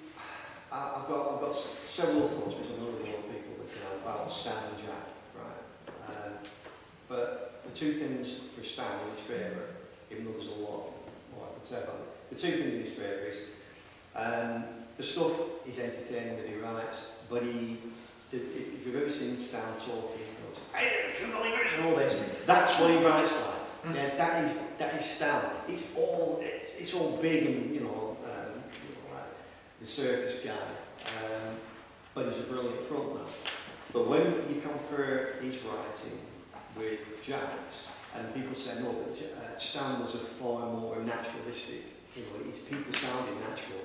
I, I've got I've got several thoughts which I know a lot of people that know about Stan and Jack, right? Um, but the two things for Stan in his favour, even though there's a lot more I can say about it. the two things in his um, the stuff is entertaining that he writes, but he, the, if, if you've ever seen Stan talking, he goes, hey, true believers and all this, that's what he writes like. Mm. Yeah, that is that is Stan. It's all it's, it's all big and you know, um, you know like the circus guy, um, but he's a brilliant frontman. But when you compare his writing with Jack's, and people say, no, but uh, Stan was a far more naturalistic, you know, it's people sounding natural.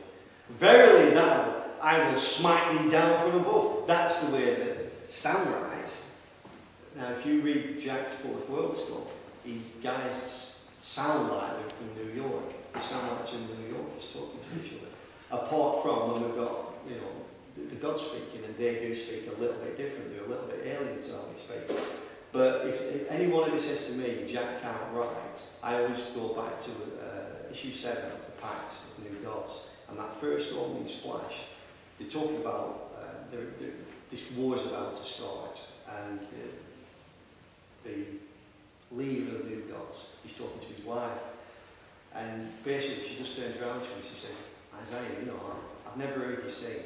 Verily thou, I will smite thee down from above. That's the way that Stan writes. Now, if you read Jack's Fourth World stuff, these guys sound like they're from New York. They sound like they're from New York, just talking to each other. Apart from when we've got, you know, the, the gods speaking, and they do speak a little bit different, they're a little bit alien to how they speak. But if, if anyone ever says to me, Jack can't write, I always go back to uh, issue seven of The Pact of New Gods. And that first opening splash, they're talking about, uh, they're, they're, this war's about to start. And uh, the leader of the New Gods, he's talking to his wife. And basically she just turns around to him and she says, Isaiah, you know, I, I've never heard you sing.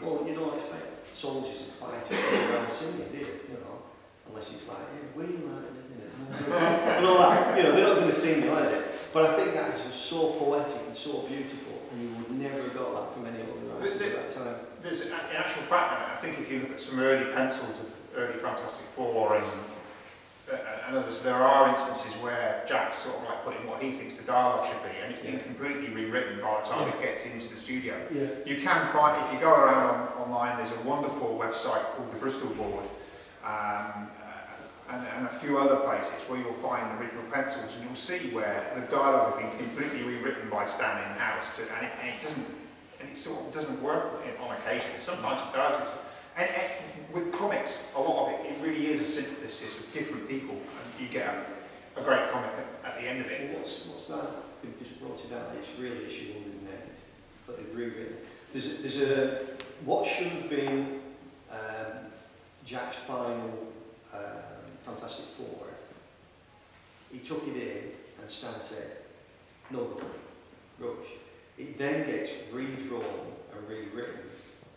Well, you don't expect soldiers and fighters around singing, do you? You know? Unless it's like, yeah, we like it, you know, and all that. You know, they're not going to sing me like that. But I think that is so poetic and so beautiful, and you would never have got that from any other writers at that time. There's, in actual fact, I think if you look at some early pencils of early Fantastic Four and, uh, and others, there are instances where Jack's sort of like putting what he thinks the dialogue should be, and it's been yeah. completely rewritten by the time yeah. it gets into the studio. Yeah. You can find, if you go around on, online, there's a wonderful website called the Bristol Board, Um, uh, and, and a few other places where you'll find the original pencils, and you'll see where the dialogue has been completely rewritten by Stan in house, to, and, it, and it doesn't, and it sort of doesn't work on occasion. Sometimes it does, it's, and, and with comics, a lot of it, it really is a synthesis of different people, and you get a, a great comic at, at the end of it. What's, what's that? We've just brought it out. It's really issue one oh eight, but they've rewritten. There's a, there's a what should have been. Um, Jack's final um, Fantastic Four, he took it in and Stan said, no, no, rubbish. It then gets redrawn and rewritten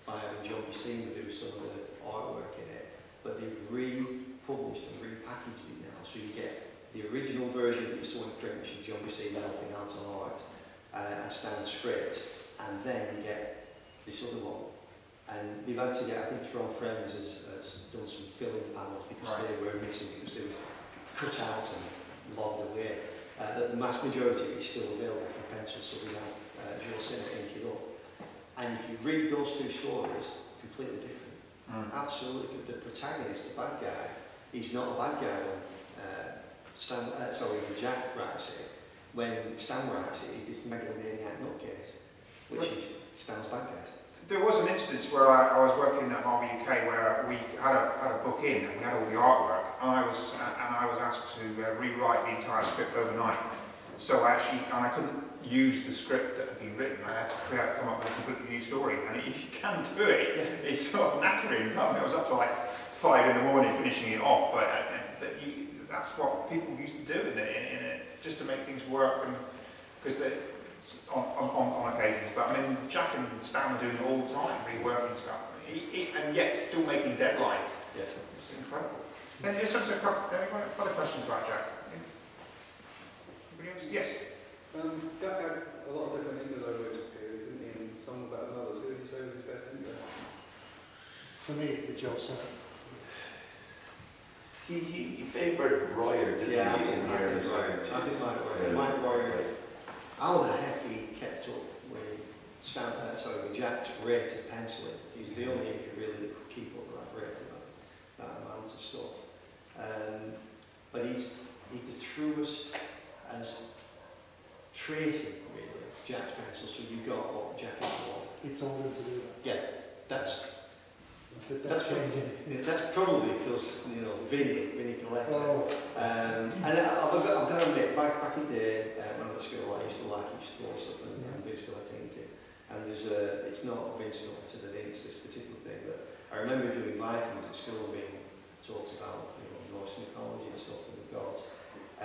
by having John Buscema do some of the artwork in it, but they've republished and repackaged it now, so you get the original version that you saw in print, which is John Buscema helping out on art, uh, and Stan's script, and then you get this other one. And they've had to get, I think Tron Friends has, has done some filling panels because right. they were missing, because they were cut out and logged away. Uh, but the mass majority is still available for pencils, so we have Joe Sinner ink it up. And if you read those two stories, completely different. Mm. Absolutely, the protagonist, the bad guy, he's not a bad guy when uh, Stan, uh, sorry, when Jack writes it. When Stan writes it, he's this megalomaniac nutcase, which right. is Stan's bad guy. There was an instance where I, I was working at Marvel U K where we had a, had a book in and we had all the artwork, and I was and I was asked to uh, rewrite the entire script overnight. So I actually, and I couldn't use the script that had been written. I had to create, come up with a completely new story, and it, you can do it. It's sort of knackering. I mean, I was up to like five in the morning finishing it off, but, but you, that's what people used to do in it, in, in it just to make things work, and because they. On, on, on occasions, but I mean, Jack and Stan were doing it all the time, reworking stuff, he, he, and yet still making deadlines. Yeah. It's incredible. Then there's some other questions about Jack. Yeah. Yes? Um, Jack had a lot of different angles over his period, didn't he? And some better than others. Who did you say was his best angle? For me, the Joe Sinner. He, he, he favoured Royer, didn't yeah, he? In here in the second time. I think Mike Royer. Mike Royer. How the heck he kept up with, Stan, uh, sorry, with Jack's rate of penciling? He's the only one who really could keep up with that rate of that, that amount of stuff. Um, but he's he's the truest as tracing really Jack's pencil. So you got what Jack had wanted. He told him to do that. Yeah, that's that that's changing. Probably, that's probably because you know Vinny, Vinny Coletta. Oh. Um, and I've got, I've got to admit, back back in the day. School, I used to like his Thor stuff and yeah. Vince Coletta. And there's a, it's not Vince Coletta that it's this particular thing, but I remember doing Vikings at school being taught about you know, Norse mythology and stuff and the gods.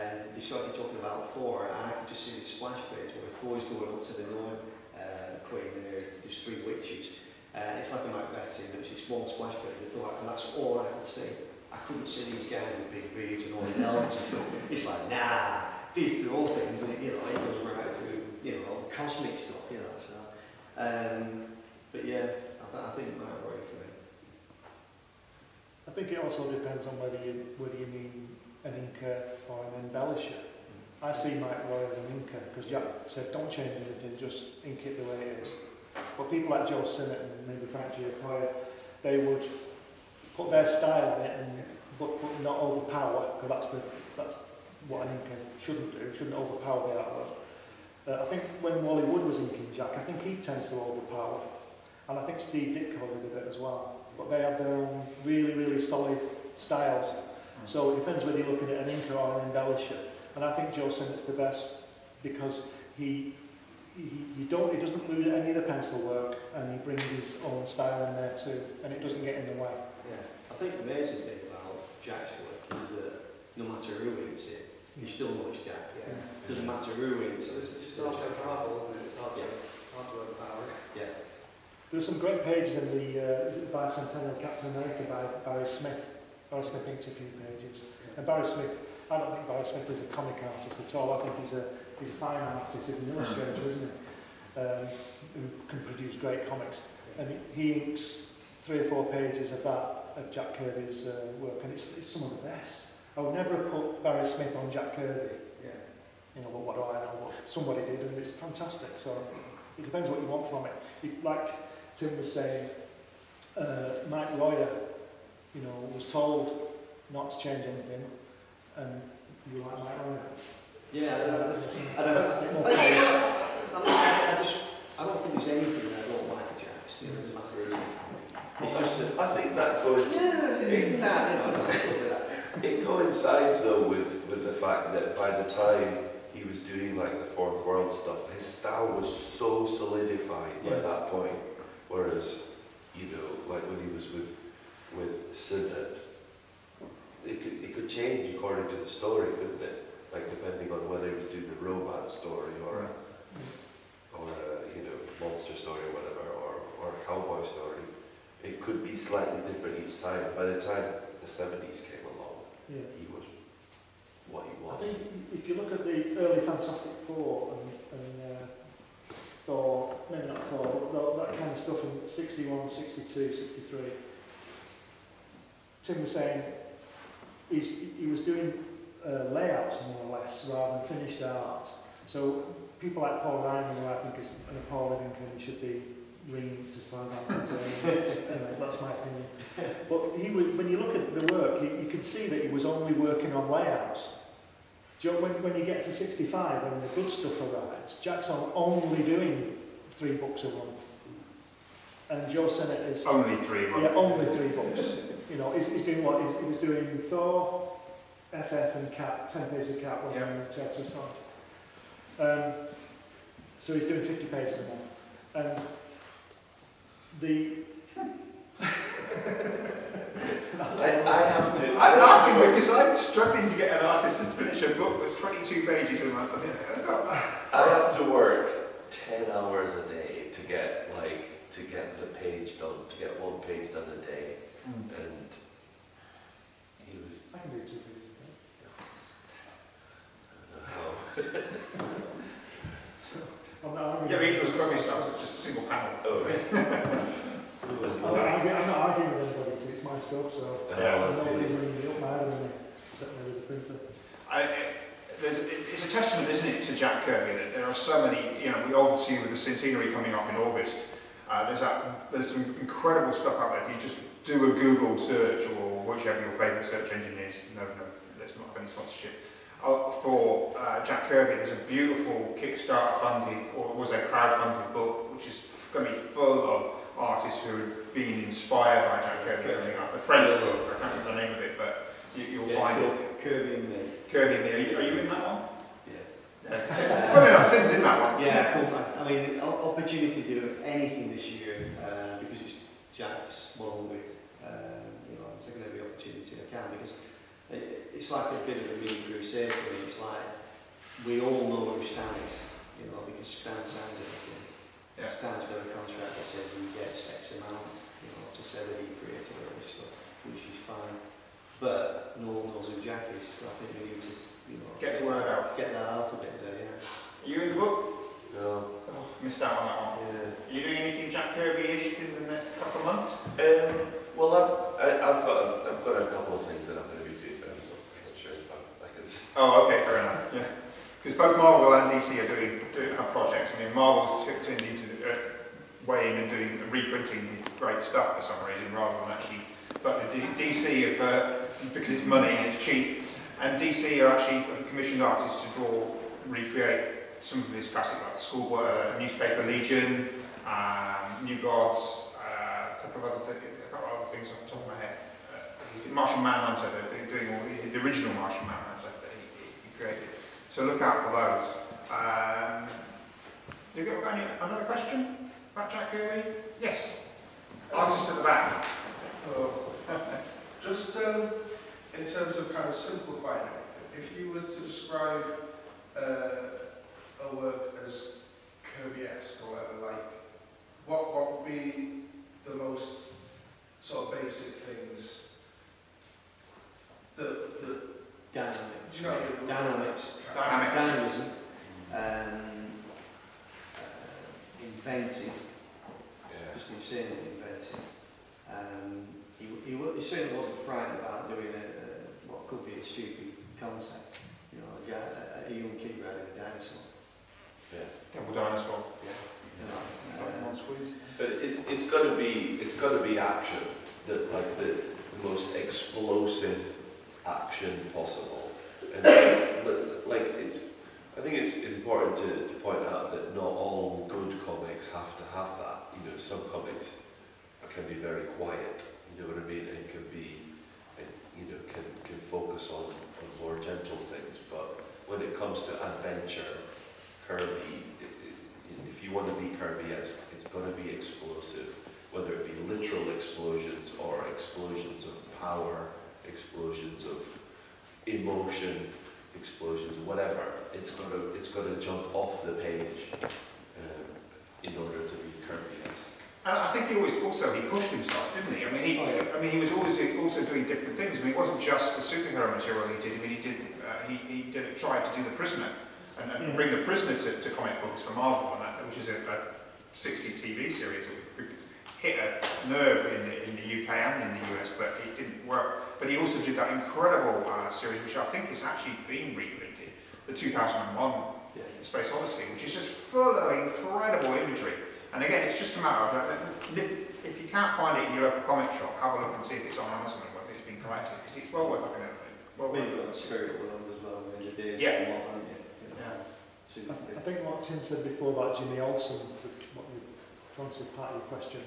and they started talking about Thor, and I could just see the splash page where Thor's going up to the Norn uh, Queen, and there's three witches. Uh, it's like a Macbeth scene, but it's just one splash page of Thor, and that's all I could see. I couldn't see these guys with big beards and all the elves and stuff. It's like, nah, these throw things, and it, you know, it goes right through, you know, cosmic stuff, you know. So, um, but yeah, I, th I think it might work for me. I think it also depends on whether you whether you mean an inker or an embellisher. Mm. I see Mike Royer as an inker because Jack said, don't change anything, just ink it the way it is. But people like Joe Sinnott and maybe Frank Giacoya, they would put their style in it, and but, but not overpower, because that's the that's what an inker shouldn't do. Shouldn't overpower the artwork. Uh, I think when Wally Wood was inking Jack, I think he tends to overpower, and I think Steve Ditko did it as well. But they have their own really, really solid styles. Mm. So it depends whether you're looking at an inker or an embellisher. And I think Joe Sinnott's the best because he he you don't he doesn't lose any of the pencil work, and he brings his own style in there too, and it doesn't get in the way. Yeah, I think the amazing thing about Jack's work is that no matter who inks it, you still know it's Jack. Yeah, yeah. Doesn't matter who inks it. So it's so powerful, isn't it? It's hard to overpower. Yeah. There's some great pages in the uh, is it the Bicentennial Captain America by Barry Smith. Barry Smith inks a few pages, and Barry Smith. I don't think Barry Smith is a comic artist at all. I think he's a he's a fine artist. He's an illustrator, isn't he? Um, who can produce great comics, and he inks three or four pages of that of Jack Kirby's uh, work, and it's it's some of the best. I would never have put Barry Smith on Jack Kirby. Yeah. You know, but what do I know? What somebody did, and it's fantastic. So it depends what you want from it. It like. Tim was saying, uh, Mike Royer, you know, was told not to change anything, and you like Mike Royer? Yeah, I don't, I don't, I don't, I don't, I just, I don't think there's anything that I don't like at Jack's, you know, it doesn't matter really. It's just that, I think that coincides, yeah, nah, no, no, that. It coincides though with, with the fact that by the time he was doing like the Fourth World stuff, his style was so solidified by yeah. that point. Whereas, you know, like when he was with with Sinnott, it could it could change according to the story, couldn't it? Like depending on whether he was doing a romance story or a or a you know monster story or whatever, or or a cowboy story, it could be slightly different each time. By the time the seventies came along, yeah. he was what he was. I think if you look at the early Fantastic Four and. and uh, Thor, maybe not Thor, that, that kind of stuff in sixty-one, sixty-two, sixty-three. Tim was saying he's, he was doing uh, layouts more or less rather than finished art. So people like Paul Ryan, who I think is an appalling and should be reamed as far as I'm concerned. Anyway, that's my opinion. But he would, when you look at the work, you, you can see that he was only working on layouts. When, when you get to sixty-five, when the good stuff arrives, Jack's only doing three books a month, and Joe Sinnott is only three books. Yeah, only three books. You know, he's, he's doing what he's, he was doing: Thor, F F, and Cat. Ten pages of Cat, wasn't it? Chester Scott. Um, so he's doing fifty pages a month, and the. I, I have to. I'm laughing because I'm struggling to get an artist to finish a book that's twenty-two pages in my opinion. I have to work ten hours a day to get like to get the page done, to get one page done a day, mm. and he was. I can do two pages. I don't know. so, well, no, yeah, the Angel's Copy starts with just a single panel. Oh, okay. Oh, I'm, I'm not arguing with anybody because it's my stuff, so yeah, nobody's ringing me up now, certainly with the printer. I, it, there's, it, it's a testament, isn't it, to Jack Kirby that there are so many, you know, we obviously with the centenary coming up in August, uh, there's, that, there's some incredible stuff out there. If you just do a Google search or whichever your favourite search engine is, no, no, that's not going to sponsorship. Uh, for uh, Jack Kirby, there's a beautiful Kickstarter funded, or was there crowdfunded book, which is going to be full of artists who have been inspired by Jack Kirby coming up. The French book, I can't remember the name of it, but you, you'll yeah, find it. Kirby and Me. Kirby and Me. Are you, are you in that one? Yeah. yeah. Funny enough, Tim's in that one. Yeah, I mean, opportunity to do anything this year, uh, because it's Jack's model with, um, you know, I'm taking every opportunity I can, because it, it's like a bit of a mini crusade for him. It's like we all know who Stan is, you know, because Stan signs everything. Yeah. Stan's got a contract that says he gets X amount, you know, to say that he created all this stuff, which is fine. But no one knows who Jack is, so I think we need to, you know, get the word out. Get that out a bit there, yeah. Are you in the book? No. Oh, missed out on that one. Yeah. Are you doing anything Jack Kirby-ish in the next couple of months? Um, well, I've, I, I've, got a, I've got a couple of things that I'm going to be doing, but I'm not sure if I, I can see. Oh, okay, fair enough. Yeah. Because both Marvel and D C are doing, doing have projects. I mean, Marvel's turned into uh, weighing and doing reprinting great stuff for some reason, rather than actually. But the D C, have, uh, because it's money and it's cheap, and D C are actually commissioned artists to draw, recreate some of his classic, like School uh, Newspaper Legion, um, New Gods, uh, a couple of other things, a couple of other things off the top of my head. Uh, Martian Manhunter, doing all the, the original Martian Manhunter that he, he created. So look out for those. Um, do you got any, another question about Jack Kirby? Yes. Artist at the back. Oh. Just um, in terms of kind of simplifying everything, if you were to describe uh, a work as Kirby-esque or whatever, like, what, what would be the most sort of basic things? The, the dynamics. You know, yeah. Dynamics. Dynamics. Dynamism. Um, uh, inventive. Yeah. Just insanely inventive. Um, he, he, he certainly wasn't frightened about doing a, a, what could be a stupid concept. You know, a, guy, a, a young kid riding a dinosaur. Yeah. Double dinosaur. Yeah. You know, um, but it's it's got to be it's got to be action, that like the, the most explosive action possible. And like, like it's, I think it's important to, to point out that not all good comics have to have that. You know, some comics can be very quiet. You know what I mean? And can be, and, you know, can can focus on, on more gentle things. But when it comes to adventure, Kirby, it, it, if you want to be Kirby-esque, it's going to be explosive, whether it be literal explosions or explosions of power, explosions of emotion, explosions, whatever. It's going to it's going to jump off the page um, in order to be Kirby-esque. And I think he always also he pushed himself, didn't he? I mean, he I mean he was always also doing different things. I mean, it wasn't just the superhero material he did. I mean, he did uh, he he did tried to do The Prisoner. And, and bring The Prisoner to, to comic books for Marvel, and that, which is a, a sixties T V series that hit a nerve in the, in the U K and in the U S, but it didn't work. But he also did that incredible uh, series, which I think is actually being reprinted, the two thousand one yeah. Space Odyssey, which is just full of incredible imagery. And again, it's just a matter of, if you can't find it in your local comic shop, have a look and see if it's on Amazon and whether it's been collected, because it's well worth looking at. Well worth looking at. As well in the days. Yeah. I, th I think what Tim said before about Jimmy Olsen, what you, to answer part of your question,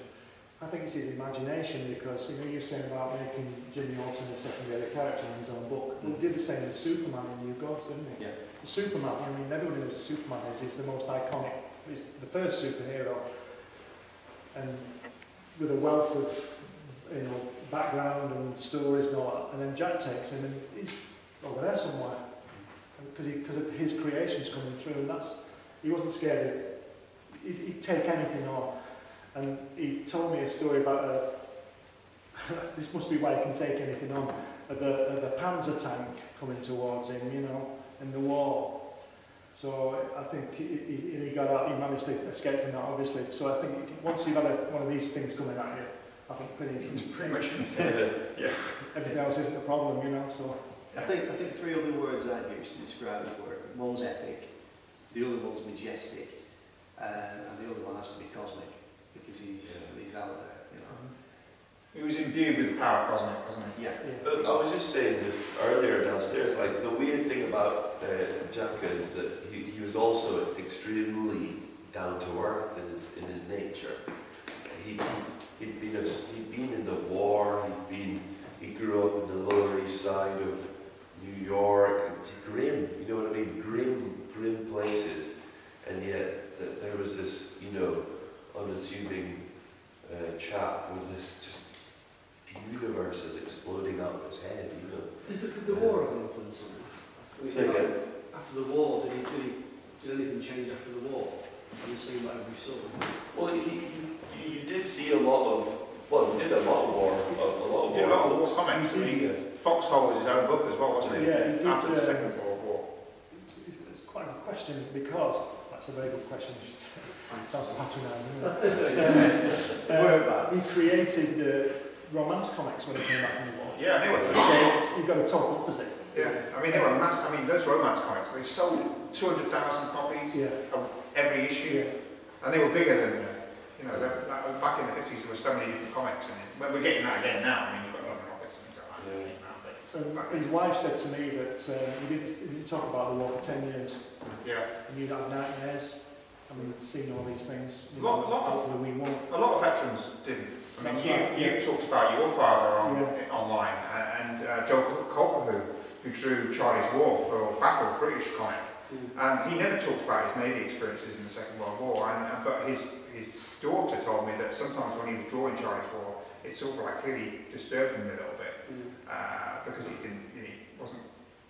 I think it's his imagination, because you know, you're saying about making Jimmy Olsen a secondary character in his own book. Mm. He did the same with Superman in New Gods, didn't he? Yeah. Superman, I mean, everyone knows Superman is, is the most iconic, he's the first superhero. And with a wealth of you know, background and stories and all that, and then Jack takes him and he's over there somewhere. Because of his creations coming through, and that's, he wasn't scared, he'd, he'd take anything on. And he told me a story about, a, this must be why he can take anything on, of the, of the panzer tank coming towards him, you know, in the war. So I think he, he, he got out, he managed to escape from that, obviously. So I think once you've had a, one of these things coming at you, I think pretty, pretty much yeah. Everything else isn't a problem, you know, so. I think, I think three other words I'd use to describe his work. One's epic, the other one's majestic, um, and the other one has to be cosmic, because he's, yeah. he's out there, you know. He was imbued with the power cosmic, wasn't he? Yeah. yeah. But I was just saying this earlier downstairs, like the weird thing about uh, Jack is that he, he was also extremely down to earth in his, in his nature. He'd, he'd, been a, he'd been in the war, he'd been, he grew up in the Lower East Side of New York, grim, you know what I mean, grim, grim places, and yet th there was this, you know, unassuming uh, chap with this just universe is exploding out of his head, you know. Did the, did the war have an influence on him? Think after, it? After the war, did, he, did, he, did anything change after the war? Did you see whatever you saw? Well, you did see a lot of, well, he did a lot of war. A, a lot of he did war. A lot of comics. I mean, Foxhole was his own book as well, wasn't it? Yeah, he did, after uh, the Second World War. It's quite a question because, that's a very good question, you should say. Sounds patronizing. um, he created uh, romance comics when he came back from the war. Yeah, they were. So you've got a total opposite. Yeah, I mean, they were mass. I mean, those romance comics, they sold two hundred thousand copies yeah. of every issue, yeah. and they were bigger than. You know, that, that, back in the fifties, there were so many different comics, and it, we're getting that again now. I mean, you've got nothing like this and things like that. Yeah. Um, his wife said to me that uh, he, didn't, he didn't talk about the war for ten years. Yeah. He knew that nightmares. I mean, seen all these things. A lot, know, lot of we want. A lot of veterans didn't. I mean, That's you right. you yeah. talked about your father on, yeah. online, and uh, John Copperhoo, who drew Charlie's War for Battle British comic. Mm. Um, he never talked about his Navy experiences in the Second World War, and uh, but his his daughter told me that sometimes when he was drawing Charlie's War, it sort of like really disturbed him a little bit. Mm. Uh, because he didn't, you know, he wasn't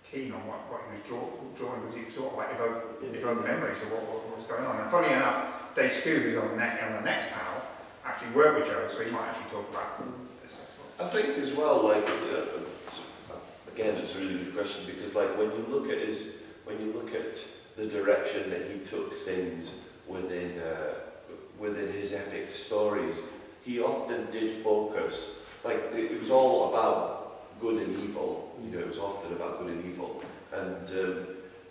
keen on what, what he was draw, drawing, because he sort of like evoked, yeah. evoked memories of what, what, what was going on. And funny enough, Dave Scoo, who's on the, next, on the next panel, actually worked with Joe, so he might actually talk about this. I think as well, like uh, again, it's a really good question because, like, when you look at his, when you look at the direction that he took things within uh, within his epic stories, he often did focus. Like, it was all about good and evil, you know, it was often about good and evil. And um,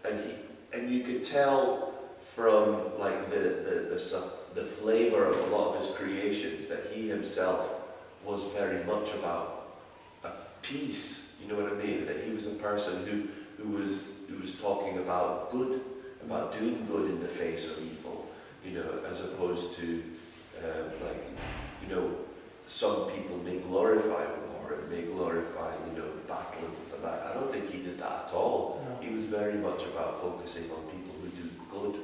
and he, and you could tell from, like, the, the, the, the flavour of a lot of his creations that he himself was very much about a peace, you know what I mean? That he was a person who, who, was, who was talking about good, about doing good in the face of evil, you know, as opposed to, uh, like, you know, some people may glorify war and may glorify, you know, battle and things like that. I don't think he did that at all. No. He was very much about focusing on people who do good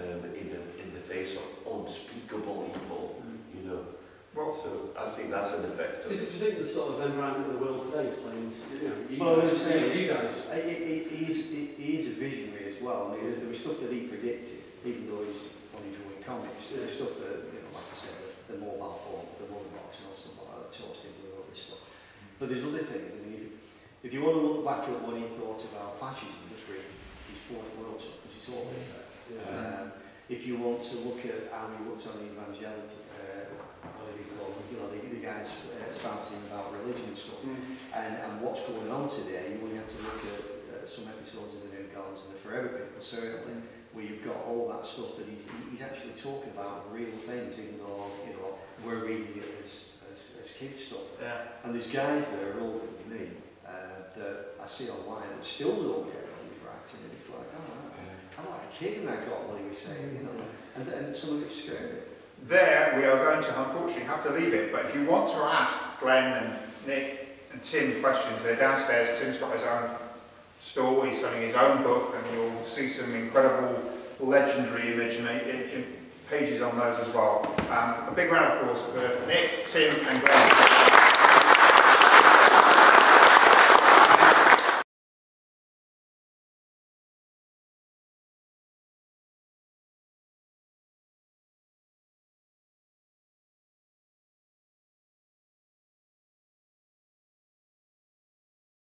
um, in, a, in the face of unspeakable evil, you know. Well, so I think that's an effect of... Do you think the sort of environment of the world today is playing, you know, you well, guys, saying, you guys? He, he, he's, he, he is a visionary as well. I mean, there was stuff that he predicted, even though he's only drawing comics. There was stuff that, you know, like I said, the mobile phone, the mobile box, and all stuff like that, talks to people and all this stuff. But there's other things. I mean, if, if you want to look back at what he thought about fascism, just read his Fourth World stuff, because it's all in there. Yeah. Um, if you want to look at how he looked on the evangelicalism, uh, whatever you call them, you know, the, the guys uh, spouting about religion and stuff, mm. and, and what's going on today, you only have to look at uh, some episodes of the New Gods and the Forever People, certainly. Mm. Where you've got all that stuff that he's, he's actually talking about real things, even though, you know, we're reading it as, as, as kids stuff. Yeah. And there's guys that are older than me uh, that I see online that still don't get what he's writing, and it's like, oh, I'm like a kid and I got what he was saying, you know, and, and some of it's scary. There, we are going to unfortunately have to leave it, but if you want to ask Glenn and Nick and Tim questions, they're downstairs. Tim's got his own store, he's selling his own book, and you'll see some incredible, legendary imaginary pages on those as well. Um, a big round of applause for Nick, Tim and Glenn.